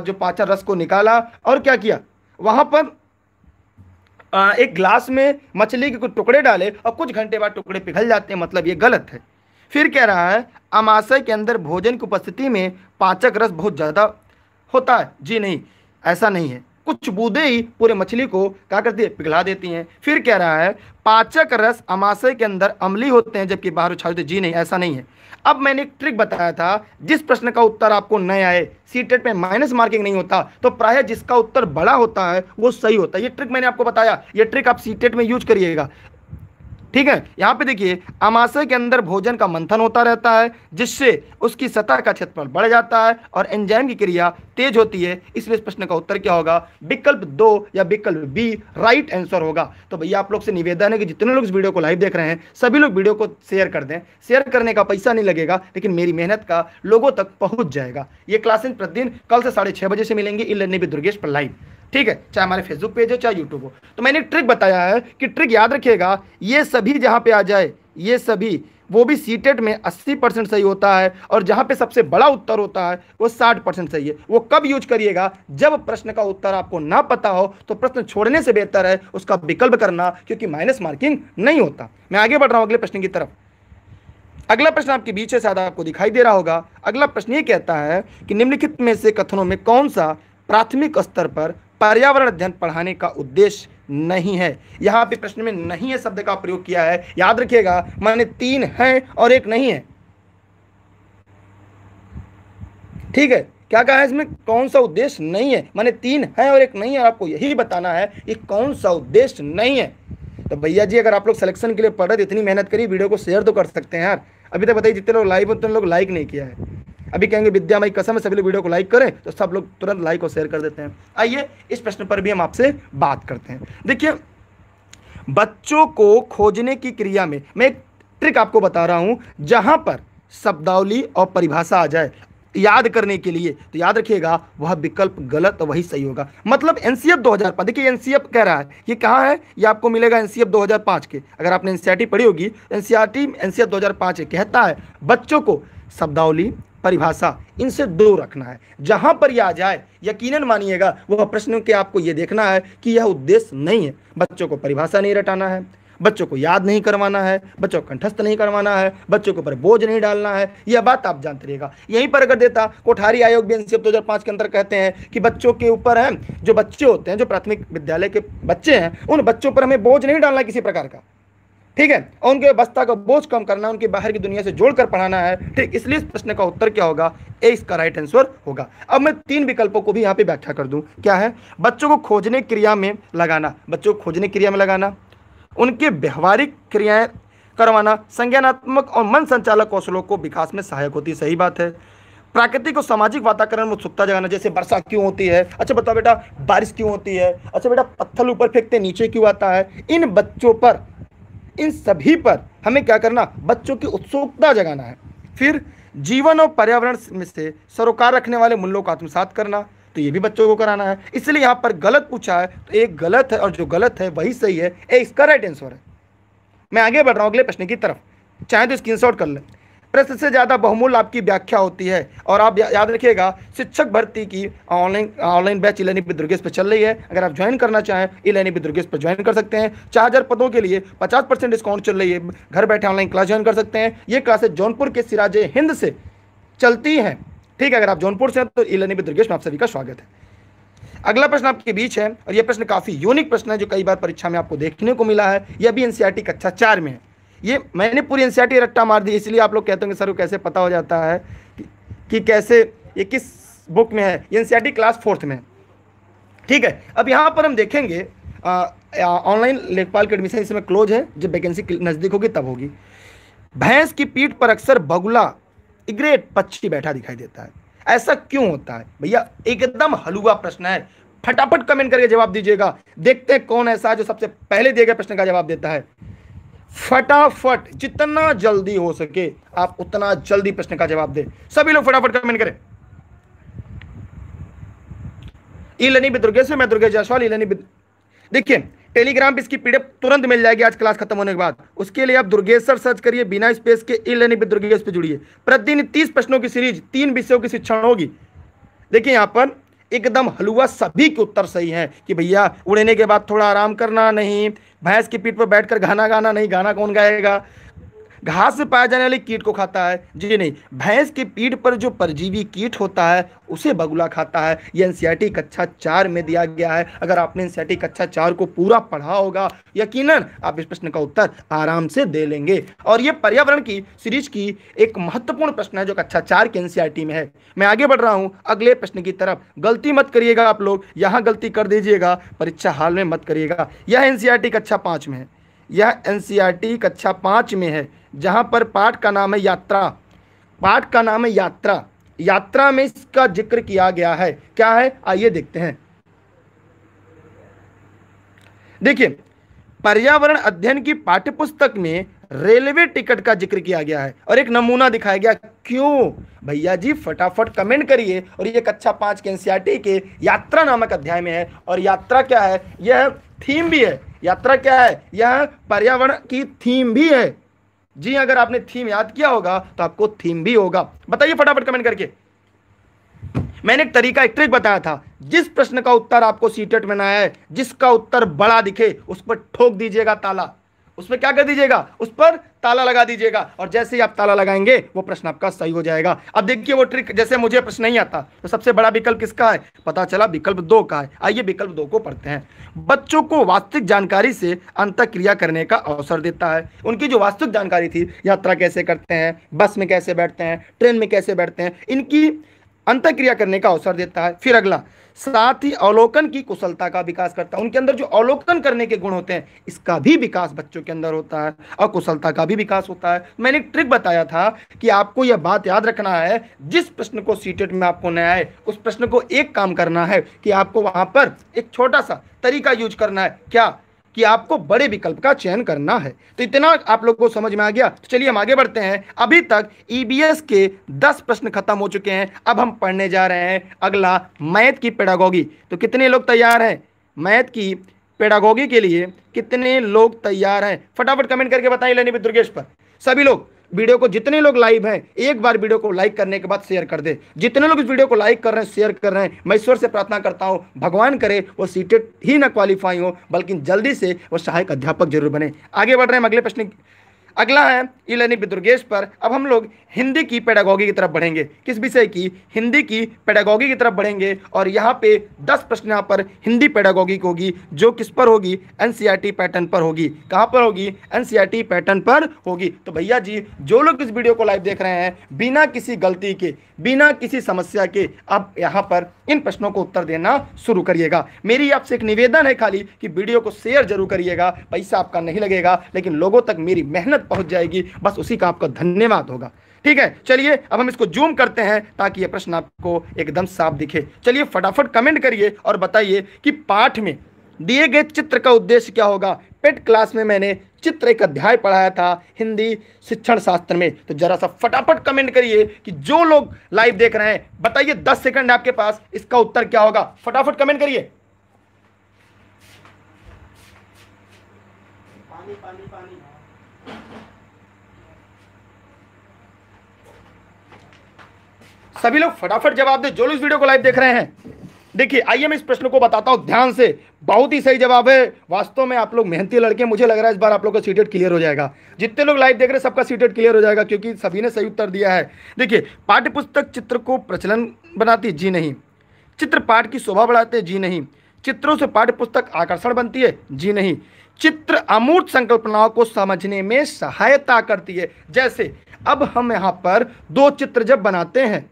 जो पाचक रस को निकाला और क्या किया, वहाँ पर एक ग्लास में मछली के कुछ टुकड़े डाले और कुछ घंटे बाद टुकड़े पिघल जाते हैं, मतलब ये गलत है। फिर कह रहा है आमाशय के अंदर भोजन की उपस्थिति में पाचक रस बहुत ज़्यादा होता है, जी नहीं, ऐसा नहीं है, कुछ बूंदें ही पूरे मछली को क्या करती है, पिघला देती हैं। फिर कह रहा है पाचक रस अमाशय के अंदर अम्लीय होते हैं जबकि बाहर उछाल होते, जी नहीं ऐसा नहीं है। अब मैंने एक ट्रिक बताया था, जिस प्रश्न का उत्तर आपको न आए, सीटेट में माइनस मार्किंग नहीं होता, तो प्रायः जिसका उत्तर बड़ा होता है वो सही होता है। ये ट्रिक मैंने आपको बताया, ये ट्रिक आप सीटेट में यूज करिएगा, ठीक है। यहाँ पे देखिए आमाशय के अंदर भोजन का मंथन होता रहता है जिससे उसकी सतह का क्षेत्रफल बढ़ जाता है और एंजाइम की क्रिया तेज होती है, इसलिए इस प्रश्न का उत्तर क्या होगा, विकल्प दो या विकल्प बी राइट आंसर होगा। तो भैया आप लोग से निवेदन है कि जितने लोग इस वीडियो को लाइव देख रहे हैं सभी लोग वीडियो को शेयर कर दें, शेयर करने का पैसा नहीं लगेगा लेकिन मेरी मेहनत का लोगों तक पहुँच जाएगा। ये क्लासेज प्रतिदिन कल से साढ़े छः बजे से मिलेंगे ई लर्निंग विद दुर्गेश पर लाइव, ठीक है, चाहे हमारे फेसबुक पेज हो चाहे यूट्यूब हो। तो मैंने एक ट्रिक बताया है कि ट्रिक याद रखिएगा, ये सभी जहाँ पे आ जाए, ये सभी वो भी सीटेट में अस्सी परसेंट सही होता है और जहाँ पे सबसे बड़ा उत्तर होता है वो साठ परसेंट सही है। वो कब यूज करिएगा, जब प्रश्न का उत्तर आपको ना पता हो, तो प्रश्न छोड़ने से बेहतर है उसका विकल्प करना, क्योंकि माइनस मार्किंग नहीं होता। मैं आगे बढ़ रहा हूँ अगले प्रश्न की तरफ। अगला प्रश्न आपके बीच है, शायद आपको दिखाई दे रहा होगा। अगला प्रश्न ये कहता है कि निम्नलिखित में से कथनों में कौन सा प्राथमिक स्तर पर पर्यावरण अध्ययन पढ़ाने का उद्देश्य नहीं है। यहाँ पे प्रश्न में नहीं है शब्द का प्रयोग किया है, याद रखिएगा मैंने तीन हैं और एक नहीं है, ठीक है। क्या कहा है इसमें, कौन सा उद्देश्य नहीं है, मैंने तीन है और एक नहीं है, और आपको यही बताना है कि कौन सा उद्देश्य नहीं है। तो भैया जी अगर आप लोग सिलेक्शन के लिए पढ़ रहे तो इतनी मेहनत करिए, वीडियो को शेयर तो कर सकते हैं यार। अभी तक बताइए जितने लोग लाइव हो उतने लोग लाइक नहीं किया है, अभी कहेंगे विद्या माई कसम है सभी लोग वीडियो को लाइक करें, तो सब लोग तुरंत लाइक और शेयर कर देते हैं। आइए इस प्रश्न पर भी हम आपसे बात करते हैं। देखिए बच्चों को खोजने की क्रिया में, मैं एक ट्रिक आपको बता रहा हूँ जहाँ पर शब्दावली और परिभाषा आ जाए याद करने के लिए, तो याद रखिएगा वह विकल्प गलत, वही सही होगा। मतलब एनसीएफ दो हज़ार पाँच, देखिए एनसीएफ कह रहा है ये कहाँ है, ये आपको मिलेगा एनसीएफ दो हज़ार पाँच के, अगर आपने एनसीईआरटी पढ़ी होगी एनसीईआरटी एनसीएफ दो हज़ार पाँच कहता है बच्चों को शब्दावली परिभाषा इनसे दूर रखना है। जहां पर यह आ जाए यकीनन मानिएगा वह प्रश्नों के आपको यह देखना है कि यह उद्देश्य नहीं है। बच्चों को परिभाषा नहीं रटाना है, बच्चों को याद नहीं करवाना है, बच्चों को कंठस्थ नहीं करवाना है, बच्चों के ऊपर बोझ नहीं डालना है, यह बात आप जानते रहिएगा। यहीं पर अगर देता, कोठारी आयोग भी एनसीईआरटी दो हज़ार पाँच के अंदर कहते हैं कि बच्चों के ऊपर हैं, जो बच्चे होते हैं जो प्राथमिक विद्यालय के बच्चे हैं उन बच्चों पर हमें बोझ नहीं डालना किसी प्रकार का, ठीक है, और उनके बस्ता का बोझ कम करना, उनके बाहर की दुनिया से जोड़कर पढ़ाना है, ठीक। इसलिए इस प्रश्न का उत्तर क्या होगा, ए इसका राइट आंसर होगा। अब मैं तीन विकल्पों को भी यहाँ पे व्याख्या कर दूं, क्या है, बच्चों को खोजने क्रिया में लगाना, बच्चों को खोजने क्रिया में लगाना, उनके व्यवहारिक क्रियाएं करवाना, संज्ञानात्मक और मन संचालक कौशलों को विकास में सहायक होती है, सही बात है। प्राकृतिक और सामाजिक वातावरण में उत्सुकता जगाना, जैसे वर्षा क्यों होती है, अच्छा बताओ बेटा बारिश क्यों होती है, अच्छा बेटा पत्थर ऊपर फेंकते नीचे क्यों आता है, इन बच्चों पर इन सभी पर हमें क्या करना, बच्चों की उत्सुकता जगाना है। फिर जीवन और पर्यावरण में से सरोकार रखने वाले मूल्यों को आत्मसात करना, तो ये भी बच्चों को कराना है। इसलिए यहाँ पर गलत पूछा है तो एक गलत है और जो गलत है वही सही है, ए इसका राइट आंसर है। मैं आगे बढ़ रहा हूँ अगले प्रश्न की तरफ, चाहे तो स्क्रीनशॉट कर लें। प्रश्न से ज़्यादा बहुमूल्य आपकी व्याख्या होती है, और आप याद रखिएगा शिक्षक भर्ती की online online batch e-learning with Durgesh पर चल रही है, अगर आप ज्वाइन करना चाहें ई-लर्निंग विद दुर्गेश पर ज्वाइन कर सकते हैं। चार हज़ार पदों के लिए पचास परसेंट डिस्काउंट चल रही है, घर बैठे ऑनलाइन क्लास ज्वाइन कर सकते हैं। ये क्लासेज जौनपुर के सिराज हिंद से चलती हैं, ठीक है, अगर आप जौनपुर से हैं तो ई-लर्निंग विद दुर्गेश में आप सभी का स्वागत है। अगला प्रश्न आपके बीच है, और यह प्रश्न काफ़ी यूनिक प्रश्न है जो कई बार परीक्षा में आपको देखने को मिला है, यह भी एनसीईआरटी कक्षा चार में है। ये मैंने पूरी एनसीईआरटी रट्टा मार दी, इसलिए आप लोग कहते होंगे सर वो कैसे पता हो जाता है कि, कि कैसे ये किस बुक में है, एनसीईआरटी क्लास फोर्थ में, ठीक है। अब यहाँ पर हम देखेंगे ऑनलाइन लेखपाल के एडमिशन इसमें क्लोज है, जब वैकेंसी नज़दीक होगी तब होगी। भैंस की पीठ पर अक्सर बगुला इग्रेट पक्षी बैठा दिखाई देता है, ऐसा क्यों होता है। भैया एकदम हलुआ प्रश्न है, फटाफट कमेंट करके जवाब दीजिएगा, देखते हैं कौन ऐसा है जो सबसे पहले दिए गए प्रश्न का जवाब देता है। फटाफट जितना जल्दी हो सके आप उतना जल्दी प्रश्न का जवाब दें, सभी लोग फटाफट कमेंट करें। ई लर्निंग विद दुर्गेश, मैं Durgesh Jaiswal e learning with, देखिए टेलीग्राम पे इसकी पीडीएफ तुरंत मिल जाएगी आज क्लास खत्म होने के बाद, उसके लिए आप दुर्गेश सर सर्च करिए बिना स्पेस के, ई लर्निंग विद दुर्गेश पे जुड़िए। प्रतिदिन तीस प्रश्नों की सीरीज, तीन विषयों की शिक्षण होगी। देखिए यहाँ पर एकदम हलुआ सभी के उत्तर सही हैं कि भैया उड़ने के बाद थोड़ा आराम करना नहीं, भैंस की पीठ पर बैठकर गाना गाना नहीं, गाना कौन गाएगा, घास से पाए जाने वाले कीट को खाता है? जी नहीं, भैंस के पीठ पर जो परजीवी कीट होता है उसे बगुला खाता है। यह एनसीईआरटी कक्षा चार में दिया गया है। अगर आपने एनसीईआरटी कक्षा चार को पूरा पढ़ा होगा यकीनन आप इस प्रश्न का उत्तर आराम से दे लेंगे। और यह पर्यावरण की सीरीज की एक महत्वपूर्ण प्रश्न है जो कक्षा चार के एनसीईआरटी में है। मैं आगे बढ़ रहा हूं अगले प्रश्न की तरफ। गलती मत करिएगा आप लोग, यहां गलती कर दीजिएगा परीक्षा हाल में मत करिएगा। यह एनसीईआरटी कक्षा पाँच में है, यह एनसीईआरटी कक्षा पाँच में है जहां पर पाठ का नाम है यात्रा। पाठ का नाम है यात्रा। यात्रा में इसका जिक्र किया गया है, क्या है आइए देखते हैं। देखिए पर्यावरण अध्ययन की पाठ्यपुस्तक में रेलवे टिकट का जिक्र किया गया है और एक नमूना दिखाया गया, क्यों? भैया जी फटाफट कमेंट करिए। और ये कक्षा पाँच के एनसीईआरटी के यात्रा नामक अध्याय में है। और यात्रा क्या है, यह थीम भी है। यात्रा क्या है, यह पर्यावरण की थीम भी है। जी अगर आपने थीम याद किया होगा तो आपको थीम भी होगा। बताइए फटाफट कमेंट करके। मैंने एक तरीका एक ट्रिक बताया था, जिस प्रश्न का उत्तर आपको सीटेट में ना आए, जिसका उत्तर बड़ा दिखे उस पर ठोक दीजिएगा ताला, उस पर क्या कर दीजिएगा, उस पर ताला लगा दीजिएगा। और जैसे ही आप ताला लगाएंगे वो प्रश्न आपका सही हो जाएगा। अब देखिए वो ट्रिक, जैसे मुझे प्रश्न नहीं आता तो सबसे बड़ा विकल्प किसका है, पता चला विकल्प दो का है। आइए विकल्प दो को पढ़ते हैं। बच्चों को वास्तविक जानकारी से अंतःक्रिया करने का अवसर देता है। उनकी जो वास्तविक जानकारी थी, यात्रा कैसे करते हैं, बस में कैसे बैठते हैं, ट्रेन में कैसे बैठते हैं, इनकी अंतःक्रिया करने का अवसर देता है। फिर अगला, साथ ही अवलोकन की कुशलता का विकास करता है। उनके अंदर जो अवलोकन करने के गुण होते हैं इसका भी विकास बच्चों के अंदर होता है और कुशलता का भी विकास होता है। मैंने एक ट्रिक बताया था कि आपको यह बात याद रखना है, जिस प्रश्न को सीटेट में आपको न आए उस प्रश्न को एक काम करना है कि आपको वहां पर एक छोटा सा तरीका यूज करना है, क्या कि आपको बड़े विकल्प का चयन करना है। तो इतना आप लोगों को समझ में आ गया। तो चलिए हम आगे बढ़ते हैं। अभी तक ईबीएस के दस प्रश्न खत्म हो चुके हैं। अब हम पढ़ने जा रहे हैं अगला, मैथ की पेडागॉजी। तो कितने लोग तैयार हैं मैथ की पेडागॉजी के लिए, कितने लोग तैयार हैं फटाफट कमेंट करके बताइए। ई-लर्निंग विद दुर्गेश पर सभी लोग, वीडियो को जितने लोग लाइव हैं एक बार वीडियो को लाइक करने के बाद शेयर कर दे। जितने लोग इस वीडियो को लाइक कर रहे हैं, शेयर कर रहे हैं, मैं ईश्वर से प्रार्थना करता हूं भगवान करे वो सीटेट ही ना क्वालिफाई हो बल्कि जल्दी से वो सहायक अध्यापक जरूर बने। आगे बढ़ रहे हैं अगले प्रश्न। अगला है ई लर्निंग विद दुर्गेश पर। अब हम लोग हिंदी की पेडागॉजी की तरफ बढ़ेंगे। किस विषय की, हिंदी की पेडागॉजी की तरफ बढ़ेंगे। और यहाँ पे दस प्रश्न यहाँ पर हिंदी पेडागॉजी की होगी, जो किस पर होगी, एनसीईआरटी पैटर्न पर होगी। कहाँ पर होगी, एनसीईआरटी पैटर्न पर होगी। तो भैया जी जो लोग इस वीडियो को लाइव देख रहे हैं बिना किसी गलती के, बिना किसी समस्या के आप यहाँ पर इन प्रश्नों को उत्तर देना शुरू करिएगा। मेरी आपसे एक निवेदन है खाली कि वीडियो को शेयर जरूर करिएगा। पैसा आपका नहीं लगेगा लेकिन लोगों तक मेरी मेहनत पहुंच जाएगी, बस उसी का आपका धन्यवाद होगा। ठीक है चलिए अब हम इसको जूम करते हैं ताकि यह प्रश्न आपको एकदम साफ दिखे। चलिए फटाफट कमेंट करिए और बताइए कि पाठ में दिए गए चित्र का उद्देश्य क्या होगा। पेट क्लास में मैंने चित्र एक अध्याय पढ़ाया था हिंदी शिक्षण शास्त्र में। तो जरा सा फटाफट कमेंट करिए कि जो लोग लाइव देख रहे हैं बताइए, दस सेकंड आपके पास, इसका उत्तर क्या होगा फटाफट कमेंट करिए। पानी, पानी, पानी। सभी लोग फटाफट जवाब दे जो लोग इस वीडियो को लाइव देख रहे हैं। देखिए आइए मैं इस प्रश्न को बताता हूं ध्यान से, बहुत ही सही जवाब है। वास्तव में आप लोग मेहनती लड़के, मुझे लग रहा है इस बार आप लोग का सीटेट क्लियर हो जाएगा। जितने लोग लाइव देख रहे हैं सबका सीटेट क्लियर हो जाएगा क्योंकि सभी ने सही उत्तर दिया है। देखिए पाठ्यपुस्तक चित्र को प्रचलन बनाती, जी नहीं। चित्र पाठ की शोभा बढ़ाते, जी नहीं। चित्रों से पाठ्यपुस्तक आकर्षण बनती है, जी नहीं। चित्र अमूर्त संकल्पनाओं को समझने में सहायता करती है। जैसे अब हम यहाँ पर दो चित्र जब बनाते हैं,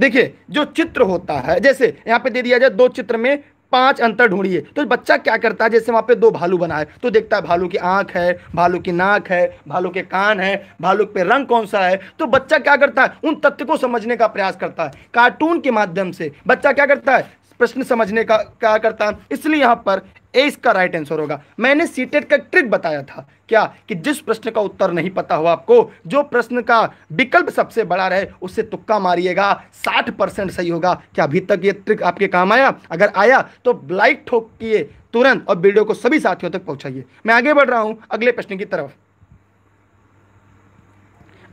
देखिए जो चित्र होता है, जैसे यहाँ पे दे दिया जाए दो चित्र में पांच अंतर ढूंढिए, तो बच्चा क्या करता है, जैसे वहाँ पे दो भालू बनाए तो देखता है भालू की आंख है, भालू की नाक है, भालू के कान है, भालू पे रंग कौन सा है। तो बच्चा क्या करता है, उन तथ्य को समझने का प्रयास करता है। कार्टून के माध्यम से बच्चा क्या करता है, प्रश्न समझने का क्या करता है। इसलिए यहाँ पर ए इसका राइट आंसर होगा। मैंने सीटेट का ट्रिक बताया था, क्या कि जिस प्रश्न का उत्तर नहीं पता हो आपको, जो प्रश्न का विकल्प सबसे बड़ा रहे उससे तुक्का मारिएगा, साठ परसेंट सही होगा। क्या अभी तक ये ट्रिक आपके काम आया? अगर आया तो लाइक ठोकिए तुरंत और वीडियो को सभी साथियों तक पहुंचाइए। मैं आगे बढ़ रहा हूं अगले प्रश्न की तरफ।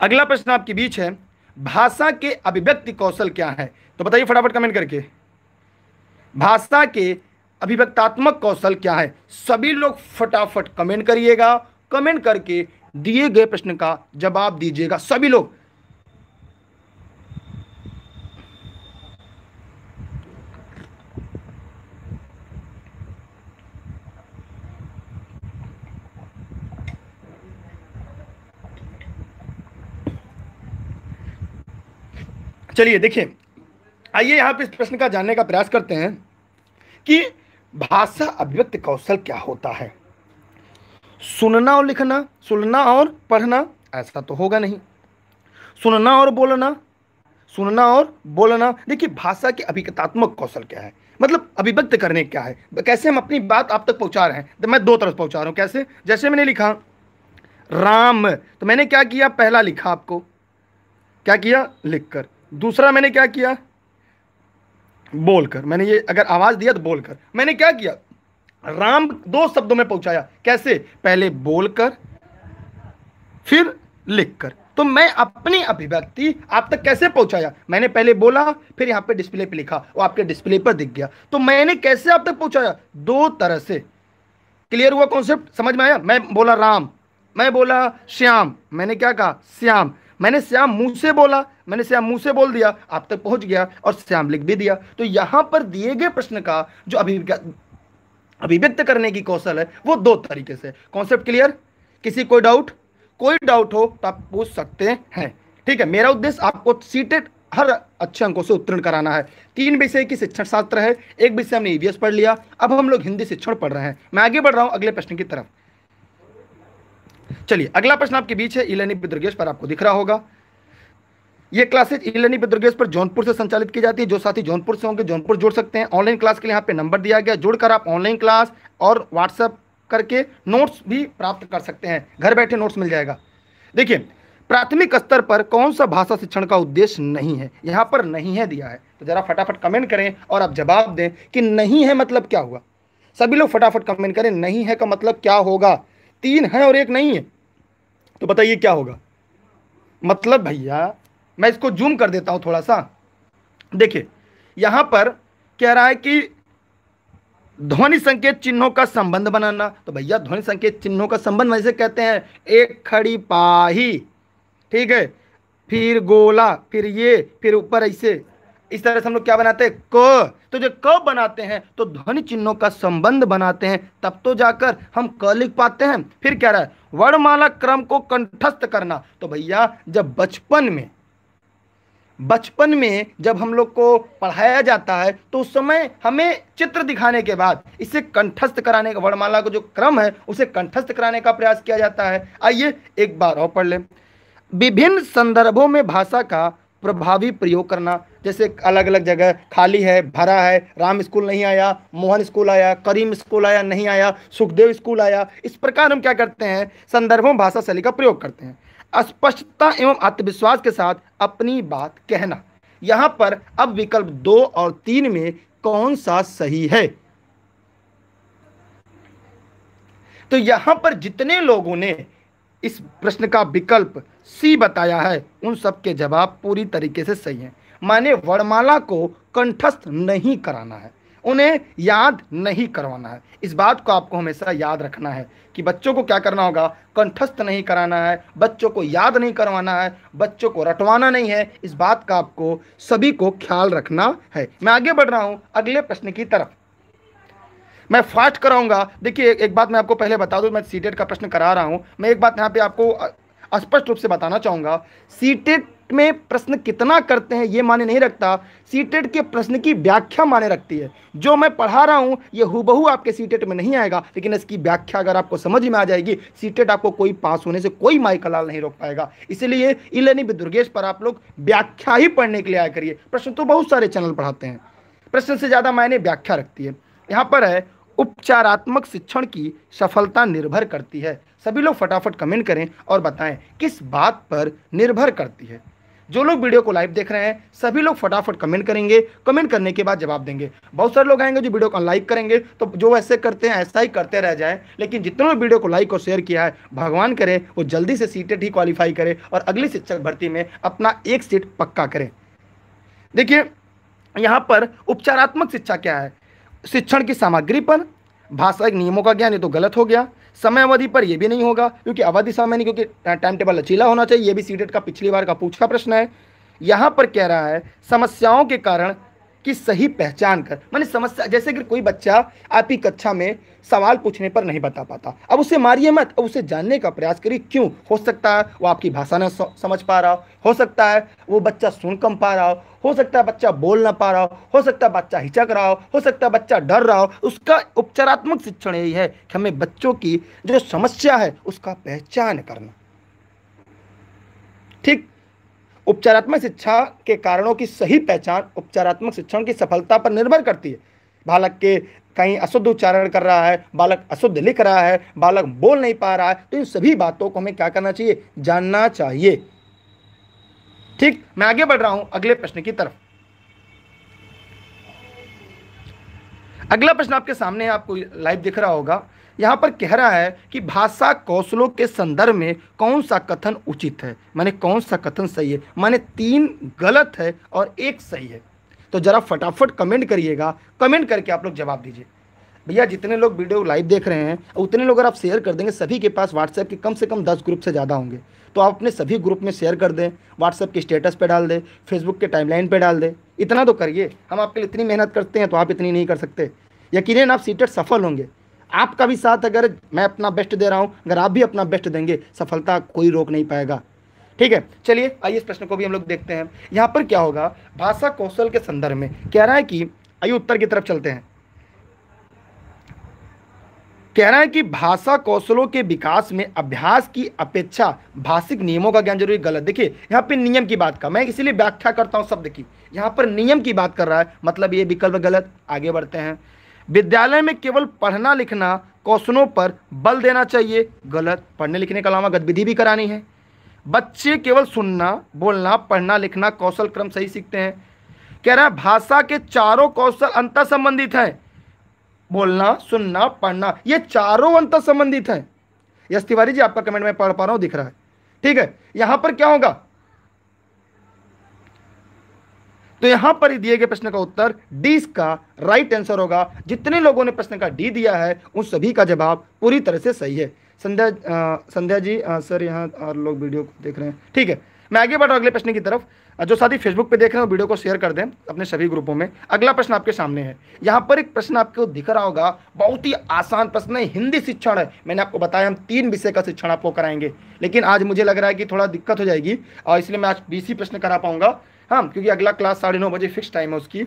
अगला प्रश्न आपके बीच है, भाषा के अभिव्यक्ति कौशल क्या है। तो बताइए फटाफट कमेंट करके भाषा के अभिव्यक्तात्मक कौशल क्या है। सभी लोग फटाफट कमेंट करिएगा। कमेंट करके दिए गए प्रश्न का जवाब दीजिएगा सभी लोग। चलिए देखिए, आइए यहाँ पे इस प्रश्न का जानने का प्रयास करते हैं कि भाषा अभिव्यक्ति कौशल क्या होता है। सुनना और लिखना, सुनना और पढ़ना ऐसा तो होगा नहीं, सुनना और बोलना, सुनना और बोलना। देखिए भाषा के अभिव्यक्तात्मक कौशल क्या है, मतलब अभिव्यक्त करने क्या है, कैसे हम अपनी बात आप तक पहुंचा रहे हैं। तो मैं दो तरफ पहुंचा रहा हूँ, कैसे, जैसे मैंने लिखा राम, तो मैंने क्या किया, पहला लिखा आपको, क्या किया, लिखकर। दूसरा मैंने क्या किया, बोलकर, मैंने ये अगर आवाज दिया तो बोलकर। मैंने क्या किया, राम दो शब्दों में पहुंचाया, कैसे, पहले बोलकर फिर लिखकर। तो मैं अपनी अभिव्यक्ति आप तक कैसे पहुंचाया, मैंने पहले बोला फिर यहाँ पे डिस्प्ले पे लिखा और आपके डिस्प्ले पर दिख गया। तो मैंने कैसे आप तक पहुंचाया, दो तरह से। क्लियर हुआ कॉन्सेप्ट, समझ में आया। मैं बोला राम, मैं बोला श्याम, मैंने क्या कहा, श्याम, मैंने श्याम मुंह से बोला, मैंने श्याम मुंह से बोल दिया, आप तक पहुंच गया और श्याम लिख भी दिया। तो यहां पर दिए गए प्रश्न का जो अभिव्यक्त करने की कौशल है वो दो तरीके से। कॉन्सेप्ट क्लियर, किसी कोई डाउट, कोई डाउट हो तो आप पूछ सकते हैं। ठीक है, मेरा उद्देश्य आपको सीटेट हर अच्छे अंकों से उत्तीर्ण कराना है। तीन विषय की शिक्षण शास्त्र है, एक विषय हमने ईवीएस पढ़ लिया, अब हम लोग हिंदी शिक्षण पढ़ रहे हैं। मैं आगे बढ़ रहा हूं अगले प्रश्न की तरफ। चलिए अगला प्रश्न आपके बीच है, ई-लर्निंग विद दुर्गेश पर आपको दिख रहा होगा। ये क्लासेज ई-लर्निंग विद दुर्गेश पर जौनपुर से संचालित की जाती है। जो साथी जौनपुर से होंगे जौनपुर जोड़ सकते हैं। ऑनलाइन क्लास के लिए यहाँ पे नंबर दिया गया, जोड़कर आप ऑनलाइन क्लास और व्हाट्सएप करके नोट्स भी प्राप्त कर सकते हैं, घर बैठे नोट्स मिल जाएगा। देखिए प्राथमिक स्तर पर कौन सा भाषा शिक्षण का उद्देश्य नहीं है, यहाँ पर नहीं है दिया है, तो जरा फटाफट कमेंट करें और आप जवाब दें कि नहीं है मतलब क्या हुआ। सभी लोग फटाफट कमेंट करें, नहीं है का मतलब क्या होगा। तीन है और एक नहीं है, तो बताइए क्या होगा। मतलब भैया मैं इसको जूम कर देता हूं थोड़ा सा। देखिए यहां पर कह रहा है कि ध्वनि संकेत चिन्हों का संबंध बनाना, तो भैया ध्वनि संकेत चिन्हों का संबंध वैसे कहते हैं, एक खड़ी पाही, ठीक है, फिर गोला, फिर ये, फिर ऊपर ऐसे, इस तरह से हम लोग क्या बनाते हैं, क। तो जो क बनाते हैं तो ध्वनि चिन्हों का संबंध बनाते हैं, तब तो जाकर हम क लिख पाते हैं। फिर क्या रहा है, वर्णमाला क्रम को कंठस्थ करना, तो भैया जब बचपन में बचपन में जब हम लोग को पढ़ाया जाता है तो उस समय हमें चित्र दिखाने के बाद इसे कंठस्थ कराने का, वर्णमाला का जो क्रम है उसे कंठस्थ कराने का प्रयास किया जाता है। आइए एक बार और पढ़ लें। विभिन्न संदर्भों में भाषा का प्रभावी प्रयोग करना, जैसे अलग अलग जगह, खाली है, भरा है, राम स्कूल नहीं आया, मोहन स्कूल आया, करीम स्कूल आया नहीं आया, सुखदेव स्कूल आया। इस प्रकार हम क्या करते हैं, संदर्भों भाषा शैली का प्रयोग करते हैं। स्पष्टता एवं आत्मविश्वास के साथ अपनी बात कहना। यहाँ पर अब विकल्प दो और तीन में कौन सा सही है, तो यहाँ पर जितने लोगों ने इस प्रश्न का विकल्प सी बताया है उन सब के जवाब पूरी तरीके से सही हैं। माने वर्णमाला को कंठस्थ नहीं कराना है, उन्हें याद नहीं करवाना है। इस बात को आपको हमेशा याद रखना है कि बच्चों को क्या करना होगा, कंठस्थ नहीं कराना है, बच्चों को याद नहीं करवाना है, बच्चों को रटवाना नहीं है। इस बात का आपको सभी को ख्याल रखना है। मैं आगे बढ़ रहा हूं अगले प्रश्न की तरफ, मैं फास्ट कराऊंगा। देखिए एक बात मैं आपको पहले बता दूं, मैं सीटेट का प्रश्न करा रहा हूं, मैं एक बात यहाँ पे आपको स्पष्ट रूप से बताना चाहूँगा। सीटेट में प्रश्न कितना करते हैं ये माने नहीं रखता, सीटेट के प्रश्न की व्याख्या माने रखती है। जो मैं पढ़ा रहा हूं ये हूबहू आपके सीटेट में नहीं आएगा, लेकिन इसकी व्याख्या अगर आपको समझ में आ जाएगी, सीटेट आपको कोई पास होने से कोई माई कलाल नहीं रोक पाएगा। इसलिए ई-लर्निंग विद दुर्गेश पर आप लोग व्याख्या ही पढ़ने के लिए आया करिए। प्रश्न तो बहुत सारे चैनल पढ़ाते हैं, प्रश्न से ज्यादा मायने व्याख्या रखती है। यहाँ पर है उपचारात्मक शिक्षण की सफलता निर्भर करती है, सभी लोग फटाफट कमेंट करें और बताएं किस बात पर निर्भर करती है। जो लोग वीडियो को लाइव देख रहे हैं सभी लोग फटाफट कमेंट करेंगे, कमेंट करने के बाद जवाब देंगे। बहुत सारे लोग आएंगे जो वीडियो को लाइक करेंगे, तो जो ऐसे करते हैं ऐसा ही करते रह जाए, लेकिन जितने लोग वीडियो को लाइक और शेयर किया है भगवान करे वो जल्दी से सीटेट ही क्वालिफाई करे और अगली शिक्षक भर्ती में अपना एक सीट पक्का करें। देखिए यहाँ पर उपचारात्मक शिक्षा क्या है, शिक्षण की सामग्री पर भाषाई नियमों का ज्ञान, ये तो गलत हो गया। समय अवधि पर यह भी नहीं होगा क्योंकि अवधि समय नहीं, क्योंकि टाइम टेबल लचीला होना चाहिए। यह भी सीटेट का पिछली बार का पूछा प्रश्न है। यहाँ पर कह रहा है समस्याओं के कारण की सही पहचान कर, माने समस्या जैसे कि कोई बच्चा आपकी कक्षा में सवाल पूछने पर नहीं बता पाता, अब उसे मारिए मत, अब उसे जानने का प्रयास करिए क्यों। हो सकता है वो आपकी भाषा ना समझ पा रहा हो, हो सकता है वो बच्चा सुन कम पा रहा हो, हो सकता है बच्चा बोल ना पा रहा हो, हो सकता है बच्चा हिचक रहा हो, हो सकता है बच्चा डर रहा हो। उसका उपचारात्मक शिक्षण यही है कि हमें बच्चों की जो समस्या है उसका पहचान करना। ठीक, उपचारात्मक शिक्षा के कारणों की सही पहचान उपचारात्मक शिक्षण की सफलता पर निर्भर करती है। बालक के कहीं अशुद्ध उच्चारण कर रहा है, बालक अशुद्ध लिख रहा है, बालक बोल नहीं पा रहा है, तो इन सभी बातों को हमें क्या करना चाहिए, जानना चाहिए। ठीक, मैं आगे बढ़ रहा हूं अगले प्रश्न की तरफ। अगला प्रश्न आपके सामने आपको लाइव दिख रहा होगा। यहाँ पर कह रहा है कि भाषा कौशलों के संदर्भ में कौन सा कथन उचित है, माने कौन सा कथन सही है, माने तीन गलत है और एक सही है। तो जरा फटाफट कमेंट करिएगा, कमेंट करके आप लोग जवाब दीजिए। भैया जितने लोग वीडियो लाइव देख रहे हैं उतने लोग अगर आप शेयर कर देंगे, सभी के पास व्हाट्सएप के कम से कम दस ग्रुप से ज़्यादा होंगे, तो आप अपने सभी ग्रुप में शेयर कर दें, व्हाट्सएप के स्टेटस पे डाल दें, फेसबुक के टाइमलाइन पे डाल दें। इतना तो करिए, हम आपके लिए इतनी मेहनत करते हैं तो आप इतनी नहीं कर सकते। यकीनन आप सीटेट सफल होंगे। आपका भी साथ, अगर मैं अपना बेस्ट दे रहा हूँ, अगर आप भी अपना बेस्ट देंगे, सफलता कोई रोक नहीं पाएगा। ठीक है, चलिए आइए इस प्रश्न को भी हम लोग देखते हैं। यहाँ पर क्या होगा, भाषा कौशल के संदर्भ में कह रहा है कि, आइए उत्तर की तरफ चलते हैं। कह रहा है कि भाषा कौशलों के विकास में अभ्यास की अपेक्षा भाषिक नियमों का ज्ञान जरूरी। गलत। देखिए यहाँ पे नियम की बात का, मैं इसीलिए व्याख्या करता हूँ शब्द की, यहाँ पर नियम की बात कर रहा है, मतलब ये विकल्प गलत। आगे बढ़ते हैं। विद्यालय में केवल पढ़ना लिखना कौशलों पर बल देना चाहिए। गलत। पढ़ने लिखने के अलावा गतिविधि भी करानी है। बच्चे केवल सुनना बोलना पढ़ना लिखना कौशल क्रम सही सीखते हैं। कह रहा है भाषा के चारों कौशल अंतर संबंधित हैं। बोलना सुनना पढ़ना, ये चारों अंतर संबंधित हैं। यश तिवारी जी आपका कमेंट में पढ़ पा रहा हूं, दिख रहा है। ठीक है, यहां पर क्या होगा, तो यहां पर दिए गए प्रश्न का उत्तर डी इसका राइट आंसर होगा। जितने लोगों ने प्रश्न का डी दिया है उन सभी का जवाब पूरी तरह से सही है। संध्या संध्या जी आ, सर यहाँ और लोग वीडियो को देख रहे हैं। ठीक है, मैं आगे बढ़ रहा हूँ अगले प्रश्न की तरफ। जो साथी फेसबुक पे देख रहे हो वीडियो को शेयर कर दें अपने सभी ग्रुपों में। अगला प्रश्न आपके सामने है। यहाँ पर एक प्रश्न आपको दिख रहा होगा, बहुत ही आसान प्रश्न है। हिंदी शिक्षण है, मैंने आपको बताया हम तीन विषय का शिक्षण आपको कराएंगे, लेकिन आज मुझे लग रहा है कि थोड़ा दिक्कत हो जाएगी और इसलिए मैं आज बीस ही प्रश्न करा पाऊंगा। हाँ, क्योंकि अगला क्लास साढ़े नौ बजे फिक्स टाइम है उसकी।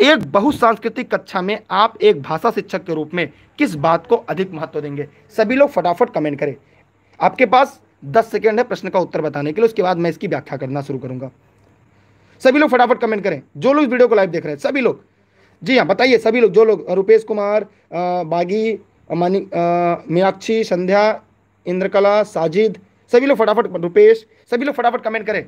एक बहुसांस्कृतिक कक्षा में आप एक भाषा शिक्षक के रूप में किस बात को अधिक महत्व देंगे। सभी लोग फटाफट कमेंट करें। आपके पास दस सेकेंड है प्रश्न का उत्तर बताने के लिए, उसके बाद मैं इसकी व्याख्या करना शुरू करूंगा। सभी लोग फटाफट कमेंट करें, जो लोग वीडियो को लाइव देख रहे हैं सभी लोग। जी हाँ, बताइए सभी लोग, जो लोग रुपेश कुमार, बागी, मानी, मीनाक्षी, संध्या, इंद्रकला, साजिद, सभी लोग फटाफट, रुपेश, सभी लोग फटाफट कमेंट करें।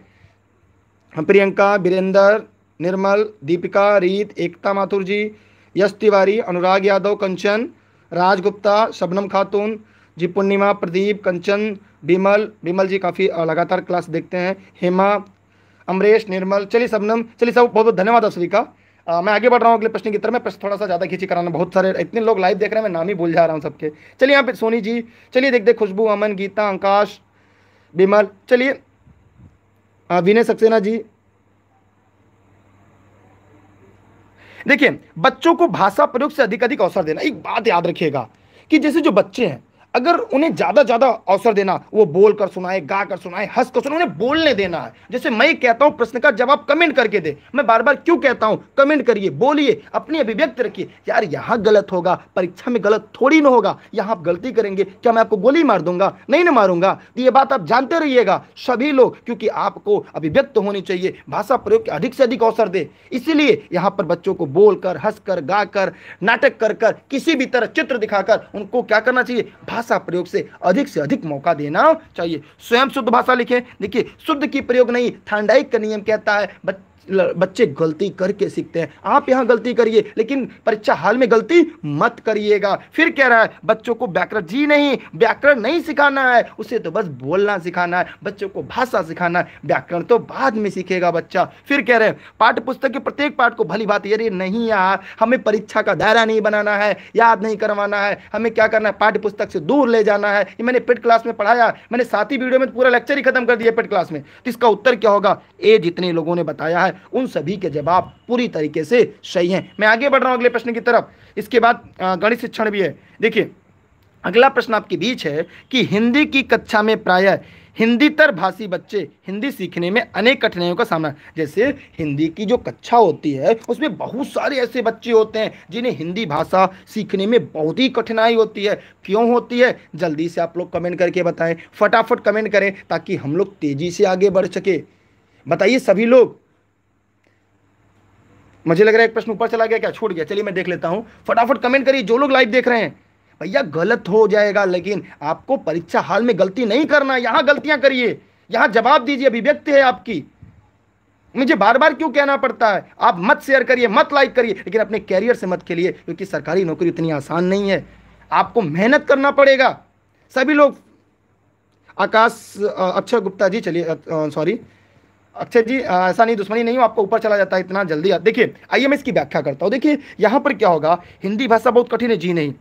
प्रियंका, वीरेंद्र, निर्मल, दीपिका, रीत, एकता माथुर जी, यश तिवारी, अनुराग यादव, कंचन, राज गुप्ता, शबनम खातून जी, पूर्णिमा, प्रदीप, कंचन, विमल, विमल जी काफ़ी लगातार क्लास देखते हैं, हेमा, अमरेश, निर्मल, चलिए सबनम, चलिए सब, बहुत बहुत धन्यवाद आप सभी का। आ, मैं आगे बढ़ रहा हूँ अगले प्रश्न की तरफ। मैं प्रश्न थोड़ा सा ज़्यादा खींची कराना, बहुत सारे इतने लोग लाइव देख रहे हैं, मैं नाम ही भूल जा रहा हूँ सबके। चलिए यहाँ पे सोनी जी, चलिए देखते देख, खुशबू, अमन, गीता, आकाश, विमल, चलिए विनय सक्सेना जी। देखिए बच्चों को भाषा प्रयोग से अधिक अधिक अवसर देना। एक बात याद रखिएगा कि जैसे जो बच्चे हैं, अगर उन्हें ज़्यादा ज़्यादा अवसर देना, वो बोल कर सुनाए, गा कर सुनाए, हंस कर सुनाए, उन्हें बोलने देना है। जैसे मैं कहता हूँ प्रश्न का जवाब कमेंट करके दे, मैं बार बार क्यों कहता हूँ, कमेंट करिए, बोलिए, अपनी अभिव्यक्ति रखिए। यार यहाँ गलत होगा, परीक्षा में गलत थोड़ी ना होगा। यहाँ आप गलती करेंगे, क्या मैं आपको गोली मार दूंगा, नहीं ना मारूंगा। तो ये बात आप जानते रहिएगा सभी लोग, क्योंकि आपको अभिव्यक्त होनी चाहिए। भाषा प्रयोग के अधिक से अधिक अवसर दे, इसीलिए यहाँ पर बच्चों को बोल कर, हंस कर, गा कर, नाटक कर कर, किसी भी तरह चित्र दिखाकर उनको क्या करना चाहिए, भाषा प्रयोग से अधिक से अधिक मौका देना चाहिए। स्वयं शुद्ध भाषा लिखें। देखिए शुद्ध की प्रयोग नहीं, थांडाइक का नियम कहता है बच्चे गलती करके सीखते हैं। आप यहाँ गलती करिए, लेकिन परीक्षा हाल में गलती मत करिएगा। फिर कह रहा है बच्चों को व्याकरण जी नहीं व्याकरण नहीं सिखाना है, उसे तो बस बोलना सिखाना है, बच्चों को भाषा सिखाना है, व्याकरण तो बाद में सीखेगा बच्चा। फिर कह रहे हैं पाठ्य पुस्तक के प्रत्येक पाठ को भली बात, अरे नहीं यार, हमें परीक्षा का दायरा नहीं बनाना है, याद नहीं करवाना है, हमें क्या करना है पाठ्य पुस्तक से दूर ले जाना है। ये मैंने पेड क्लास में पढ़ाया, मैंने साथ ही वीडियो में पूरा लेक्चर ही खत्म कर दिया पेड क्लास में। तो इसका उत्तर क्या होगा? ए जितने लोगों ने बताया है उन सभी के जवाब पूरी तरीके से सही हैं। मैं आगे बढ़ रहा हूं अगले प्रश्न की तरफ। इसके बाद गणित शिक्षण भी है। देखिए अगला प्रश्न आपके बीच है कि हिंदी की कक्षा में प्रायः हिंदीतर भाषी बच्चे हिंदी सीखने में अनेक कठिनाइयों का सामना, जैसे हिंदी की जो कक्षा होती है उसमें बहुत सारे ऐसे बच्चे होते हैं जिन्हें हिंदी भाषा सीखने में बहुत ही कठिनाई होती है। क्यों होती है? जल्दी से आप लोग कमेंट करके बताएं, फटाफट कमेंट करें ताकि हम लोग तेजी से आगे बढ़ सके। बताइए सभी लोग। मुझे लग रहा है एक प्रश्न ऊपर चला गया, क्या छूट गया? चलिए मैं देख लेता हूँ, फटाफट कमेंट करिए जो लोग लाइव देख रहे हैं। भैया गलत हो जाएगा, लेकिन आपको परीक्षा हाल में गलती नहीं करना। यहाँ गलतियां करिए, यहाँ जवाब दीजिए, अभिव्यक्ति है आपकी। मुझे बार बार क्यों कहना पड़ता है? आप मत शेयर करिए, मत लाइक करिए, लेकिन अपने कैरियर से मत खेलिए, क्योंकि सरकारी नौकरी इतनी आसान नहीं है, आपको मेहनत करना पड़ेगा। सभी लोग, आकाश, अक्षय गुप्ता जी, चलिए सॉरी अक्षय जी, ऐसा नहीं दुश्मनी नहीं हो, आपको ऊपर चला जाता है इतना जल्दी। देखिए आइए मैं इसकी व्याख्या करता हूँ। देखिए यहाँ पर क्या होगा, हिंदी भाषा बहुत कठिन है, जी नहीं,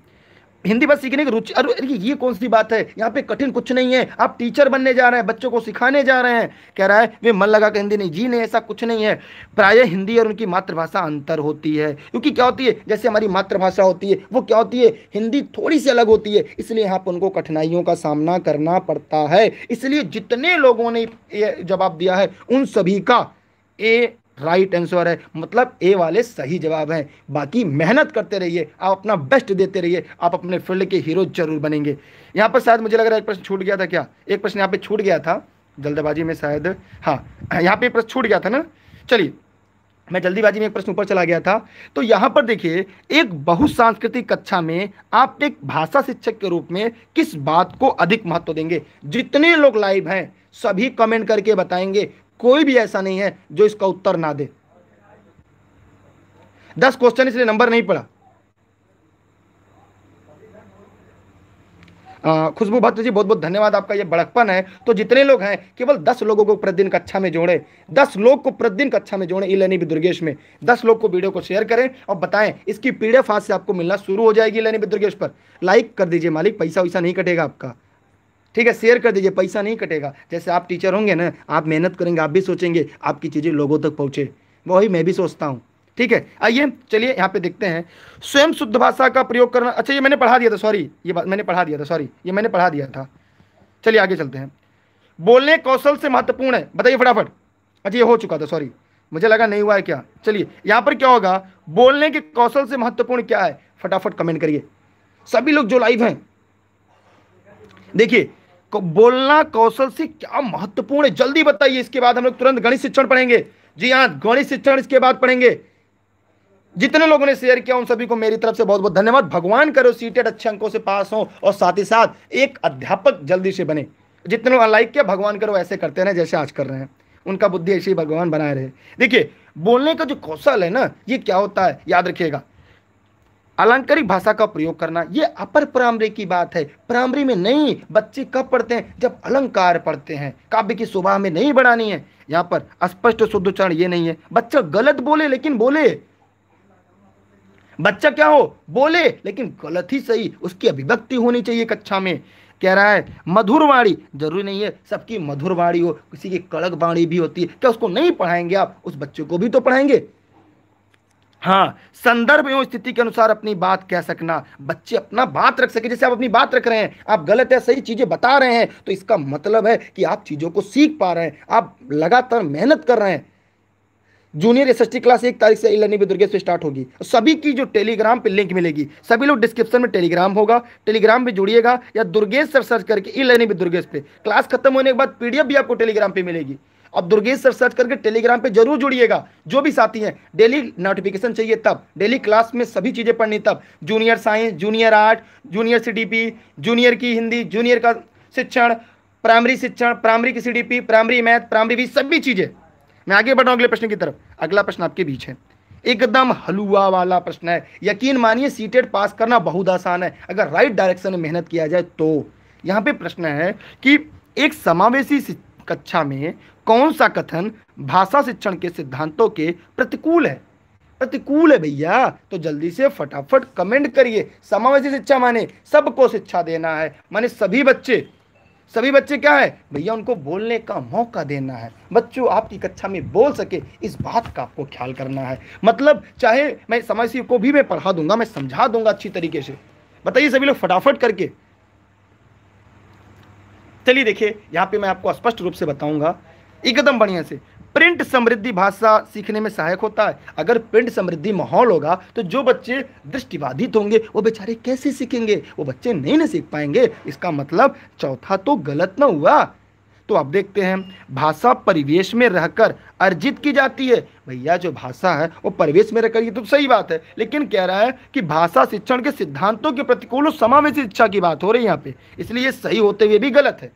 हिंदी भाषा सीखने की रुचि, अरे ये कौन सी बात है, यहाँ पे कठिन कुछ नहीं है, आप टीचर बनने जा रहे हैं, बच्चों को सिखाने जा रहे हैं। कह रहा है वे मन लगा कर हिंदी नहीं, जी नहीं, ऐसा कुछ नहीं है। प्रायः हिंदी और उनकी मातृभाषा अंतर होती है, क्योंकि क्या होती है, जैसे हमारी मातृभाषा होती है वो क्या होती है, हिंदी थोड़ी सी अलग होती है, इसलिए यहाँ पर उनको कठिनाइयों का सामना करना पड़ता है। इसलिए जितने लोगों ने ये जवाब दिया है उन सभी का ए राइट आंसर है, मतलब ए वाले सही जवाब हैं। बाकी मेहनत करते रहिए, आप अपना बेस्ट देते रहिए, आप अपने फील्ड के हीरो जरूर बनेंगे। यहाँ पर शायद मुझे लग रहा है एक प्रश्न छूट गया था, क्या एक प्रश्न यहाँ पे छूट गया था जल्दबाजी में शायद, हाँ यहाँ पे एक प्रश्न छूट गया था ना। चलिए मैं जल्दीबाजी में एक प्रश्न ऊपर चला गया था। तो यहाँ पर देखिए, एक बहुसांस्कृतिक कक्षा में आप एक भाषा शिक्षक के रूप में किस बात को अधिक महत्व देंगे? जितने लोग लाइव हैं सभी कमेंट करके बताएंगे, कोई भी ऐसा नहीं है जो इसका उत्तर ना दे। दस क्वेश्चन इसलिए नंबर नहीं पड़ा। खुशबू भट्ट जी बहुत बहुत धन्यवाद आपका, ये बड़कपन है। तो जितने लोग हैं केवल दस लोगों को प्रतिदिन कक्षा में जोड़े, दस लोग को प्रतिदिन कक्षा में जोड़े ई लर्निंग विद दुर्गेश में। दस लोग को वीडियो को शेयर करें और बताएं, इसकी पीडीएफ आज से आपको मिलना शुरू हो जाएगी ई लर्निंग विद दुर्गेश पर। लाइक कर दीजिए मालिक, पैसा वैसा नहीं कटेगा आपका, ठीक है? शेयर कर दीजिए, पैसा नहीं कटेगा। जैसे आप टीचर होंगे ना, आप मेहनत करेंगे, आप भी सोचेंगे आपकी चीज़ें लोगों तक पहुँचे, वही मैं भी सोचता हूँ, ठीक है? आइए चलिए यहाँ पे देखते हैं, स्वयं शुद्ध भाषा का प्रयोग करना। अच्छा ये मैंने पढ़ा दिया था, सॉरी ये मैंने पढ़ा दिया था सॉरी ये मैंने पढ़ा दिया था चलिए आगे चलते हैं। बोलने कौशल से महत्वपूर्ण है, बताइए फटाफट। अच्छा ये हो चुका था, सॉरी मुझे लगा नहीं हुआ है क्या। चलिए यहाँ पर क्या होगा, बोलने के कौशल से महत्वपूर्ण क्या है? फटाफट कमेंट करिए सभी लोग जो लाइव हैं। देखिए बोलना कौशल से क्या महत्वपूर्ण है, जल्दी बताइए। इसके बाद हम लोग तुरंत गणित शिक्षण पढ़ेंगे, जी हाँ गणित शिक्षण इसके बाद पढ़ेंगे। जितने लोगों ने शेयर किया उन सभी को मेरी तरफ से बहुत बहुत धन्यवाद। भगवान करो सीटेट अच्छे अंकों से पास हो और साथ ही साथ एक अध्यापक जल्दी से बने। जितने लोग लाइक किया, भगवान करो ऐसे करते हैं जैसे आज कर रहे हैं, उनका बुद्धि ऐसी भगवान बनाए रहे। देखिए बोलने का जो कौशल है ना, ये क्या होता है याद रखिएगा, आलंकारिक भाषा का प्रयोग करना। ये अपर प्राइमरी की बात है, प्राइमरी में नहीं। बच्चे कब पढ़ते हैं? जब अलंकार पढ़ते हैं। काव्य की शोभा में नहीं बढ़ानी है, यहाँ पर स्पष्ट शुद्ध उच्चारण ये नहीं है। बच्चा गलत बोले लेकिन बोले, बच्चा क्या हो बोले लेकिन गलत ही सही, उसकी अभिव्यक्ति होनी चाहिए कक्षा में। कह रहा है मधुर वाणी, जरूरी नहीं है सबकी मधुर वाणी हो, किसी की कड़क वाणी भी होती है। क्या उसको नहीं पढ़ाएंगे आप? उस बच्चे को भी तो पढ़ाएंगे। हाँ, संदर्भ एवं स्थिति के अनुसार अपनी बात कह सकना, बच्चे अपना बात रख सके। जैसे आप अपनी बात रख रहे हैं, आप गलत या सही चीज़ें बता रहे हैं, तो इसका मतलब है कि आप चीज़ों को सीख पा रहे हैं, आप लगातार मेहनत कर रहे हैं। जूनियर एसएसटी क्लास एक तारीख से ई लर्निंग विद दुर्गेश से स्टार्ट होगी। सभी की जो टेलीग्राम पे लिंक मिलेगी, सभी लोग डिस्क्रिप्शन में टेलीग्राम होगा, टेलीग्राम पे जुड़िएगा, या दुर्गेश सर सर्च करके ई लर्निंग विद दुर्गेश पे। क्लास खत्म होने के बाद पीडीएफ भी आपको टेलीग्राम पे मिलेगी। अब दुर्गेश सर सर्च करके टेलीग्राम पे जरूर जुड़िएगा। जो भी साथी हैं, डेली नोटिफिकेशन चाहिए तब, डेली क्लास में सभी चीज़ें पढ़नी तब, junior science, junior art, junior CDP, junior की हिंदी, जूनियर का शिक्षण, प्राइमरी शिक्षण, प्राइमरी की सीडीपी, प्राइमरी मैथ, प्राइमरी भी, सभी चीज़ें मैं आगे बढ़ रहा हूं अगले प्रश्न की तरफ। अगला प्रश्न आपके बीच है, एकदम हलुआ वाला प्रश्न है। यकीन मानिए सीटेट पास करना बहुत आसान है अगर राइट डायरेक्शन में मेहनत किया जाए तो। यहाँ पे प्रश्न है कि एक समावेशी कक्षा में कौन सा कथन भाषा शिक्षण के सिद्धांतों के प्रतिकूल है? प्रतिकूल है भैया, तो जल्दी से फटाफट कमेंट करिए। समावेशी शिक्षा माने सबको शिक्षा देना है, माने सभी बच्चे सभी बच्चे क्या है भैया, उनको बोलने का मौका देना है। बच्चों आपकी कक्षा में बोल सके इस बात का आपको ख्याल करना है। मतलब चाहे मैं समावेशी को भी मैं पढ़ा दूंगा, मैं समझा दूंगा अच्छी तरीके से। बताइए सभी लोग फटाफट करके। चलिए देखिए यहाँ पे मैं आपको स्पष्ट रूप से बताऊंगा एकदम बढ़िया से। प्रिंट समृद्धि भाषा सीखने में सहायक होता है। अगर प्रिंट समृद्धि माहौल होगा तो जो बच्चे दृष्टिबाधित होंगे वो बेचारे कैसे सीखेंगे, वो बच्चे नहीं ना सीख पाएंगे। इसका मतलब चौथा तो गलत ना हुआ। तो आप देखते हैं भाषा परिवेश में रहकर अर्जित की जाती है। भैया जो भाषा है वो परिवेश में रहकर, ये तो सही बात है, लेकिन कह रहा है कि भाषा शिक्षण के सिद्धांतों के प्रतिकूल समावेशी शिक्षा की बात हो रही है यहाँ पे, इसलिए सही होते हुए भी गलत है।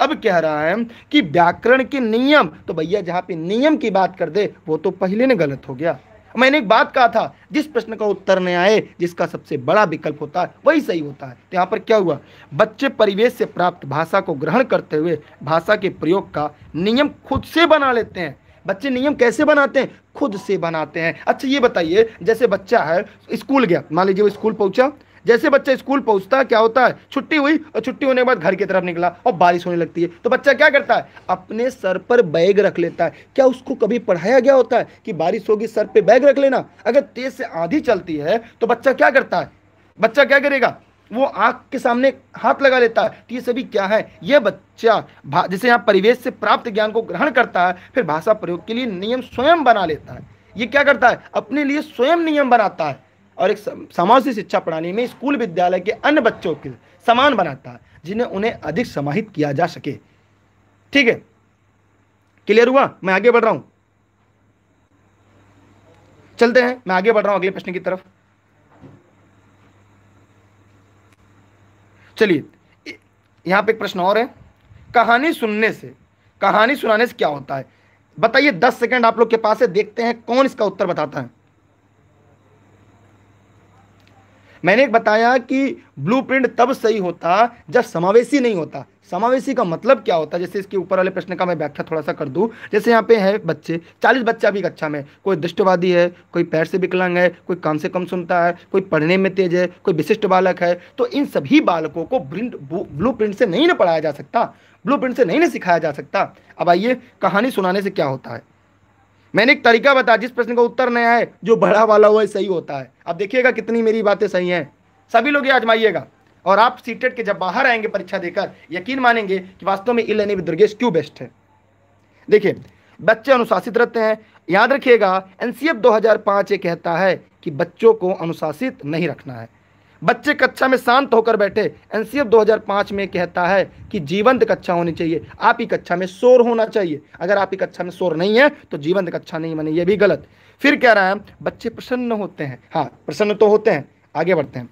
अब कह रहा है कि व्याकरण के नियम, तो भैया जहाँ पे नियम की बात कर दे वो तो पहले ने गलत हो गया। मैंने एक बात कहा था, जिस प्रश्न का उत्तर न आए जिसका सबसे बड़ा विकल्प होता है वही सही होता है। तो यहाँ पर क्या हुआ, बच्चे परिवेश से प्राप्त भाषा को ग्रहण करते हुए भाषा के प्रयोग का नियम खुद से बना लेते हैं। बच्चे नियम कैसे बनाते हैं? खुद से बनाते हैं। अच्छा ये बताइए, जैसे बच्चा है स्कूल गया, मान लीजिए वो स्कूल पहुँचा, जैसे बच्चा स्कूल पहुंचता है क्या होता है, छुट्टी हुई और छुट्टी होने के बाद घर की तरफ निकला और बारिश होने लगती है, तो बच्चा क्या करता है, अपने सर पर बैग रख लेता है। क्या उसको कभी पढ़ाया गया होता है कि बारिश होगी सर पे बैग रख लेना? अगर तेज से आंधी चलती है तो बच्चा क्या करता है, बच्चा क्या करेगा, वो आँख के सामने हाथ लगा लेता है। तो ये सभी क्या है, ये बच्चा जैसे यहाँ परिवेश से प्राप्त ज्ञान को ग्रहण करता है, फिर भाषा प्रयोग के लिए नियम स्वयं बना लेता है। ये क्या करता है, अपने लिए स्वयं नियम बनाता है और एक समावेशी शिक्षा प्रणाली में स्कूल विद्यालय के अन्य बच्चों के समान बनाता है, जिन्हें उन्हें अधिक समाहित किया जा सके। ठीक है, क्लियर हुआ? मैं आगे बढ़ रहा हूं, चलते हैं, मैं आगे बढ़ रहा हूं अगले प्रश्न की तरफ। चलिए यहां पे एक प्रश्न और है, कहानी सुनने से, कहानी सुनाने से क्या होता है? बताइए, दस सेकेंड आप लोग के पास है, देखते हैं कौन इसका उत्तर बताता है। मैंने एक बताया कि ब्लूप्रिंट तब सही होता जब समावेशी नहीं होता। समावेशी का मतलब क्या होता है, जैसे इसके ऊपर वाले प्रश्न का मैं व्याख्या थोड़ा सा कर दूं। जैसे यहाँ पे है बच्चे चालीस बच्चा भी कक्षा में, कोई दृष्टिबाधी है, कोई पैर से विकलांग है, कोई कान से कम सुनता है, कोई पढ़ने में तेज है, कोई विशिष्ट बालक है, तो इन सभी बालकों को ब्लूप्रिंट से नहीं ना पढ़ाया जा सकता, ब्लूप्रिंट से नहीं ना सिखाया जा सकता। अब आइए कहानी सुनाने से क्या होता है। मैंने एक तरीका बताया, जिस प्रश्न का उत्तर नहीं आए जो बड़ा वाला हुआ सही होता है। अब देखिएगा कितनी मेरी बातें सही हैं, सभी लोग ये आजमाइएगा और आप सीटेट के जब बाहर आएंगे परीक्षा देकर यकीन मानेंगे कि वास्तव में ई-लर्निंग विद दुर्गेश क्यों बेस्ट है। देखिए बच्चे अनुशासित रहते हैं, याद रखिएगा एनसीईआरटी दो हज़ार पाँच ये कहता है कि बच्चों को अनुशासित नहीं रखना है। बच्चे कक्षा में शांत होकर बैठे, एनसीईआरटी दो हज़ार पाँच में कहता है कि जीवंत कक्षा होनी चाहिए, आपकी कक्षा में शोर होना चाहिए। अगर आपकी कक्षा में शोर नहीं है तो जीवंत कक्षा नहीं माने, ये भी गलत। फिर कह रहा है बच्चे प्रसन्न होते हैं, हाँ प्रसन्न तो होते हैं। आगे बढ़ते हैं,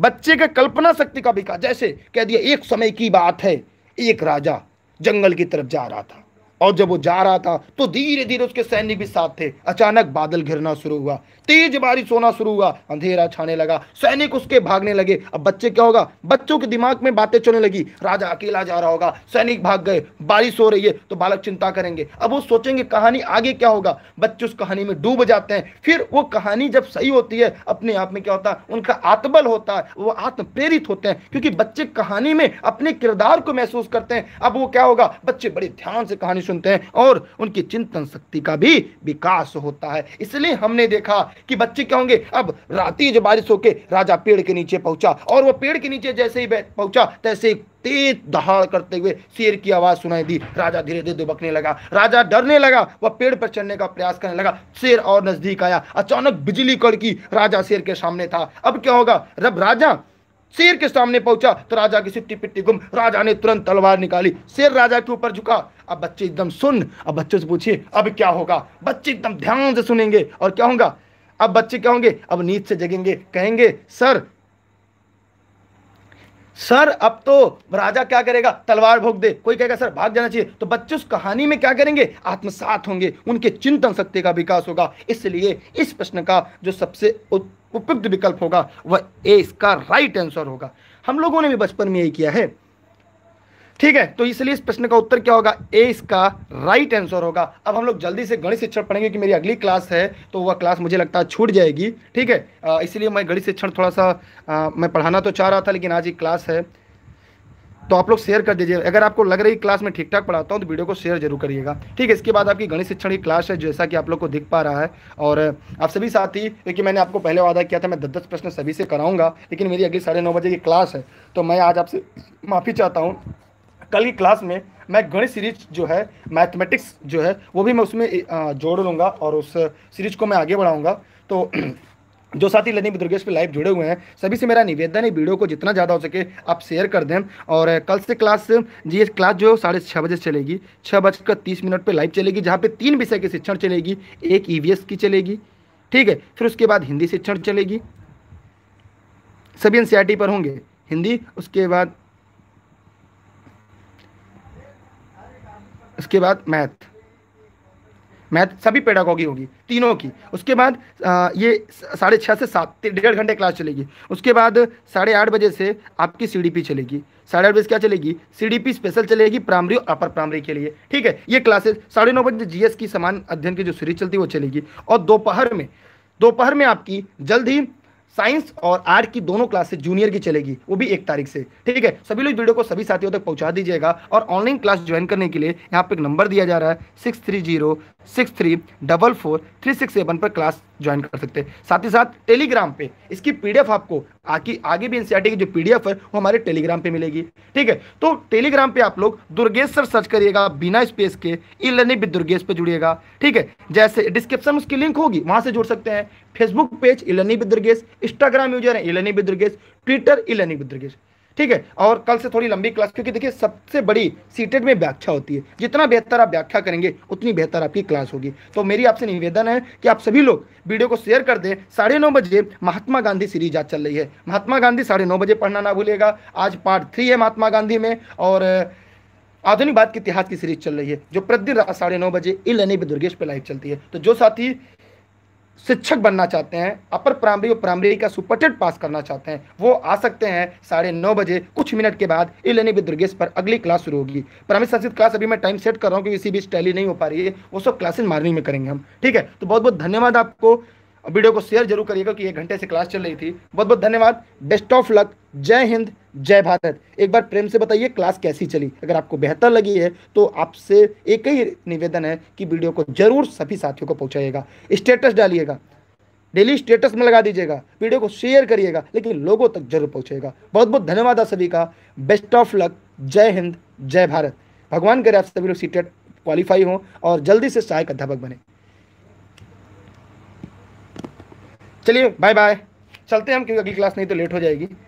बच्चे के कल्पना शक्ति का विकास, जैसे कह दिया एक समय की बात है, एक राजा जंगल की तरफ जा रहा था और जब वो जा रहा था तो धीरे धीरे उसके सैनिक भी साथ थे। अचानक बादल घिरना शुरू हुआ, तेज बारिश होना शुरू हुआ, अंधेरा छाने लगा, सैनिक उसके भागने लगे। अब बच्चे क्या होगा, बच्चों के दिमाग में बातें चलने लगी, राजा अकेला जा रहा होगा, सैनिक भाग गए, बारिश हो रही है, तो बालक चिंता करेंगे। अब वो सोचेंगे कहानी आगे क्या होगा, बच्चे उस कहानी में डूब जाते हैं। फिर वो कहानी जब सही होती है अपने आप में क्या होता है, उनका आत्मबल होता है, वो आत्म प्रेरित होते हैं क्योंकि बच्चे कहानी में अपने किरदार को महसूस करते हैं। अब वो क्या होगा, बच्चे बड़े ध्यान से कहानी सुनते हैं और उनकी चिंतन शक्ति का भी विकास होता है। इसलिए हमने देखा कि बच्चे क्या होंगे, अब राती जो बारिश होके राजा पेड़ के नीचे पहुंचा और वो पेड़ के नीचे जैसे ही पहुंचा तैसे तेज दहाड़ करते हुए शेर की आवाज सुनाई दी। राजा धीरे धीरे दुबकने लगा, राजा डरने लगा, वह पेड़ पर चढ़ने का प्रयास करने लगा, शेर और नजदीक आया। अचानक बिजली कड़की, राजा शेर के सामने था। अब क्या होगा, जब राजा शेर के सामने पहुंचा तो राजा की सिट्टी पिट्टी गुम, राजा ने तुरंत तलवार निकाली, शेर राजा के ऊपर झुका। अब बच्चे एकदम सुन, अब बच्चों से पूछिए अब क्या होगा, बच्चे एकदम ध्यान से सुनेंगे और क्या होगा, अब बच्चे क्या होंगे, अब नींद से जगेंगे, कहेंगे सर सर अब तो राजा क्या करेगा, तलवार भोंक दे। कोई कहेगा सर भाग जाना चाहिए। तो बच्चे उस कहानी में क्या करेंगे, आत्मसात होंगे, उनके चिंतन शक्ति का विकास होगा। इसलिए इस प्रश्न का जो सबसे उपयुक्त विकल्प होगा वह ए, इसका राइट आंसर होगा। हम लोगों ने भी बचपन में यही किया है, ठीक है। तो इसलिए इस प्रश्न का उत्तर क्या होगा, ए इसका राइट आंसर होगा। अब हम लोग जल्दी से गणित शिक्षण पढ़ेंगे कि मेरी अगली क्लास है तो वह क्लास मुझे लगता है छूट जाएगी, ठीक है। इसलिए मैं गणित शिक्षण थोड़ा सा आ, मैं पढ़ाना तो चाह रहा था, लेकिन आज एक क्लास है तो आप लोग शेयर कर दीजिए। अगर आपको लग रही है क्लास में ठीक ठाक पढ़ाता हूँ तो वीडियो को शेयर जरूर करिएगा, ठीक है। इसके बाद आपकी गणित शिक्षण की क्लास है, जैसा कि आप लोग को दिख पा रहा है। और आप सभी साथी, क्योंकि मैंने आपको पहले वादा किया था मैं दस दस प्रश्न सभी से कराऊंगा, लेकिन मेरी अगली साढ़े नौ बजे की क्लास है तो मैं आज आपसे माफ़ी चाहता हूँ। कल की क्लास में मैं गणित सीरीज जो है, मैथमेटिक्स जो है, वो भी मैं उसमें जोड़ लूँगा और उस सीरीज को मैं आगे बढ़ाऊँगा। तो जो साथी लर्निंग विद दुर्गेश पे लाइव जुड़े हुए हैं, सभी से मेरा निवेदन है वीडियो को जितना ज़्यादा हो सके आप शेयर कर दें। और कल से क्लास जी क्लास जो है साढ़े छः बजे चलेगी, छः बजकर तीस मिनट पर लाइव चलेगी, जहाँ पर तीन विषय की शिक्षण चलेगी। एक ई वी एस की चलेगी, ठीक है, फिर उसके बाद हिंदी शिक्षण चलेगी, सभी एन सी आर टी पर होंगे हिंदी। उसके बाद उसके बाद मैथ मैथ सभी पेडागॉजी होगी तीनों की। उसके बाद आ, ये साढ़े छः से सात डेढ़ घंटे क्लास चलेगी। उसके बाद साढ़े आठ बजे से आपकी सी डी पी चलेगी। साढ़े आठ बजे क्या चलेगी, सी डी पी स्पेशल चलेगी प्राइमरी और अपर प्राइमरी के लिए, ठीक है। ये क्लासेस साढ़े नौ बजे जी एस की समान अध्ययन की जो सीरीज चलती है वो चलेगी। और दोपहर में दोपहर में आपकी जल्द ही साइंस और आर्ट की दोनों क्लासेस जूनियर की चलेगी, वो भी एक तारीख से, ठीक है। सभी लोग वीडियो को सभी साथियों तक पहुंचा दीजिएगा। और ऑनलाइन क्लास ज्वाइन करने के लिए यहाँ पे एक नंबर दिया जा रहा है six three zero six three double four three six seven पर क्लास ज्वाइन कर सकते हैं। साथ ही साथ टेलीग्राम पे इसकी पीडीएफ आपको आगे आगे भी एनसीईआरटी की जो पीडीएफ है वो हमारे टेलीग्राम पे मिलेगी, ठीक है। तो टेलीग्राम पे आप लोग दुर्गेश सर सर्च करिएगा, बिना स्पेस के ई लर्निंग विद दुर्गेश पे जुड़िएगा, ठीक है। जैसे डिस्क्रिप्शन में उसकी लिंक होगी, वहां से जुड़ सकते हैं। Facebook page e learning with Durgesh, Instagram user है e learning with Durgesh, Twitter e learning with Durgesh, ठीक है। और कल से थोड़ी लंबी क्लास, क्योंकि देखिए सबसे बड़ी सीटेट में व्याख्या होती है। जितना बेहतर आप व्याख्या करेंगे उतनी बेहतर आपकी क्लास होगी। तो मेरी आपसे निवेदन है कि आप सभी लोग वीडियो को शेयर कर दें। साढ़े नौ बजे महात्मा गांधी सीरीज आज चल रही है, महात्मा गांधी साढ़े नौ बजे पढ़ना ना भूलिएगा। आज पार्ट थ्री है महात्मा गांधी में, और आधुनिक भारत के इतिहास की सीरीज चल रही है जो प्रतिदिन रात साढ़े नौ बजे ई लर्निंग विद दुर्गेश पे लाइव चलती है। तो जो साथी शिक्षक बनना चाहते हैं, अपर प्राइमरी और प्राइमरी का सुपरटेट पास करना चाहते हैं, वो आ सकते हैं। साढ़े नौ बजे कुछ मिनट के बाद ई लर्निंग विद दुर्गेश पर अगली क्लास शुरू होगी। प्राइमरी संस्कृत क्लास अभी मैं टाइम सेट कर रहा हूँ क्योंकि इसी बीच टैली नहीं हो पा रही है, वो सब क्लासेस मॉर्निंग में करेंगे हम, ठीक है। तो बहुत बहुत धन्यवाद आपको, वीडियो को शेयर जरूर करिएगा कि एक घंटे से क्लास चल रही थी। बहुत बहुत धन्यवाद, बेस्ट ऑफ लक, जय हिंद जय भारत। एक बार प्रेम से बताइए क्लास कैसी चली, अगर आपको बेहतर लगी है तो आपसे एक ही निवेदन है कि वीडियो को जरूर सभी साथियों को पहुंचाइएगा, स्टेटस डालिएगा, डेली स्टेटस में लगा दीजिएगा, वीडियो को शेयर करिएगा, लेकिन लोगों तक जरूर पहुँचेगा। बहुत बहुत धन्यवाद आप सभी का, बेस्ट ऑफ लक, जय हिंद जय भारत। भगवान करे आप सभी लोग सीटेट क्वालिफाई हों और जल्दी से सहायक अध्यापक बने। चलिए बाय बाय, चलते हैं हम क्योंकि अगली क्लास नहीं तो लेट हो जाएगी।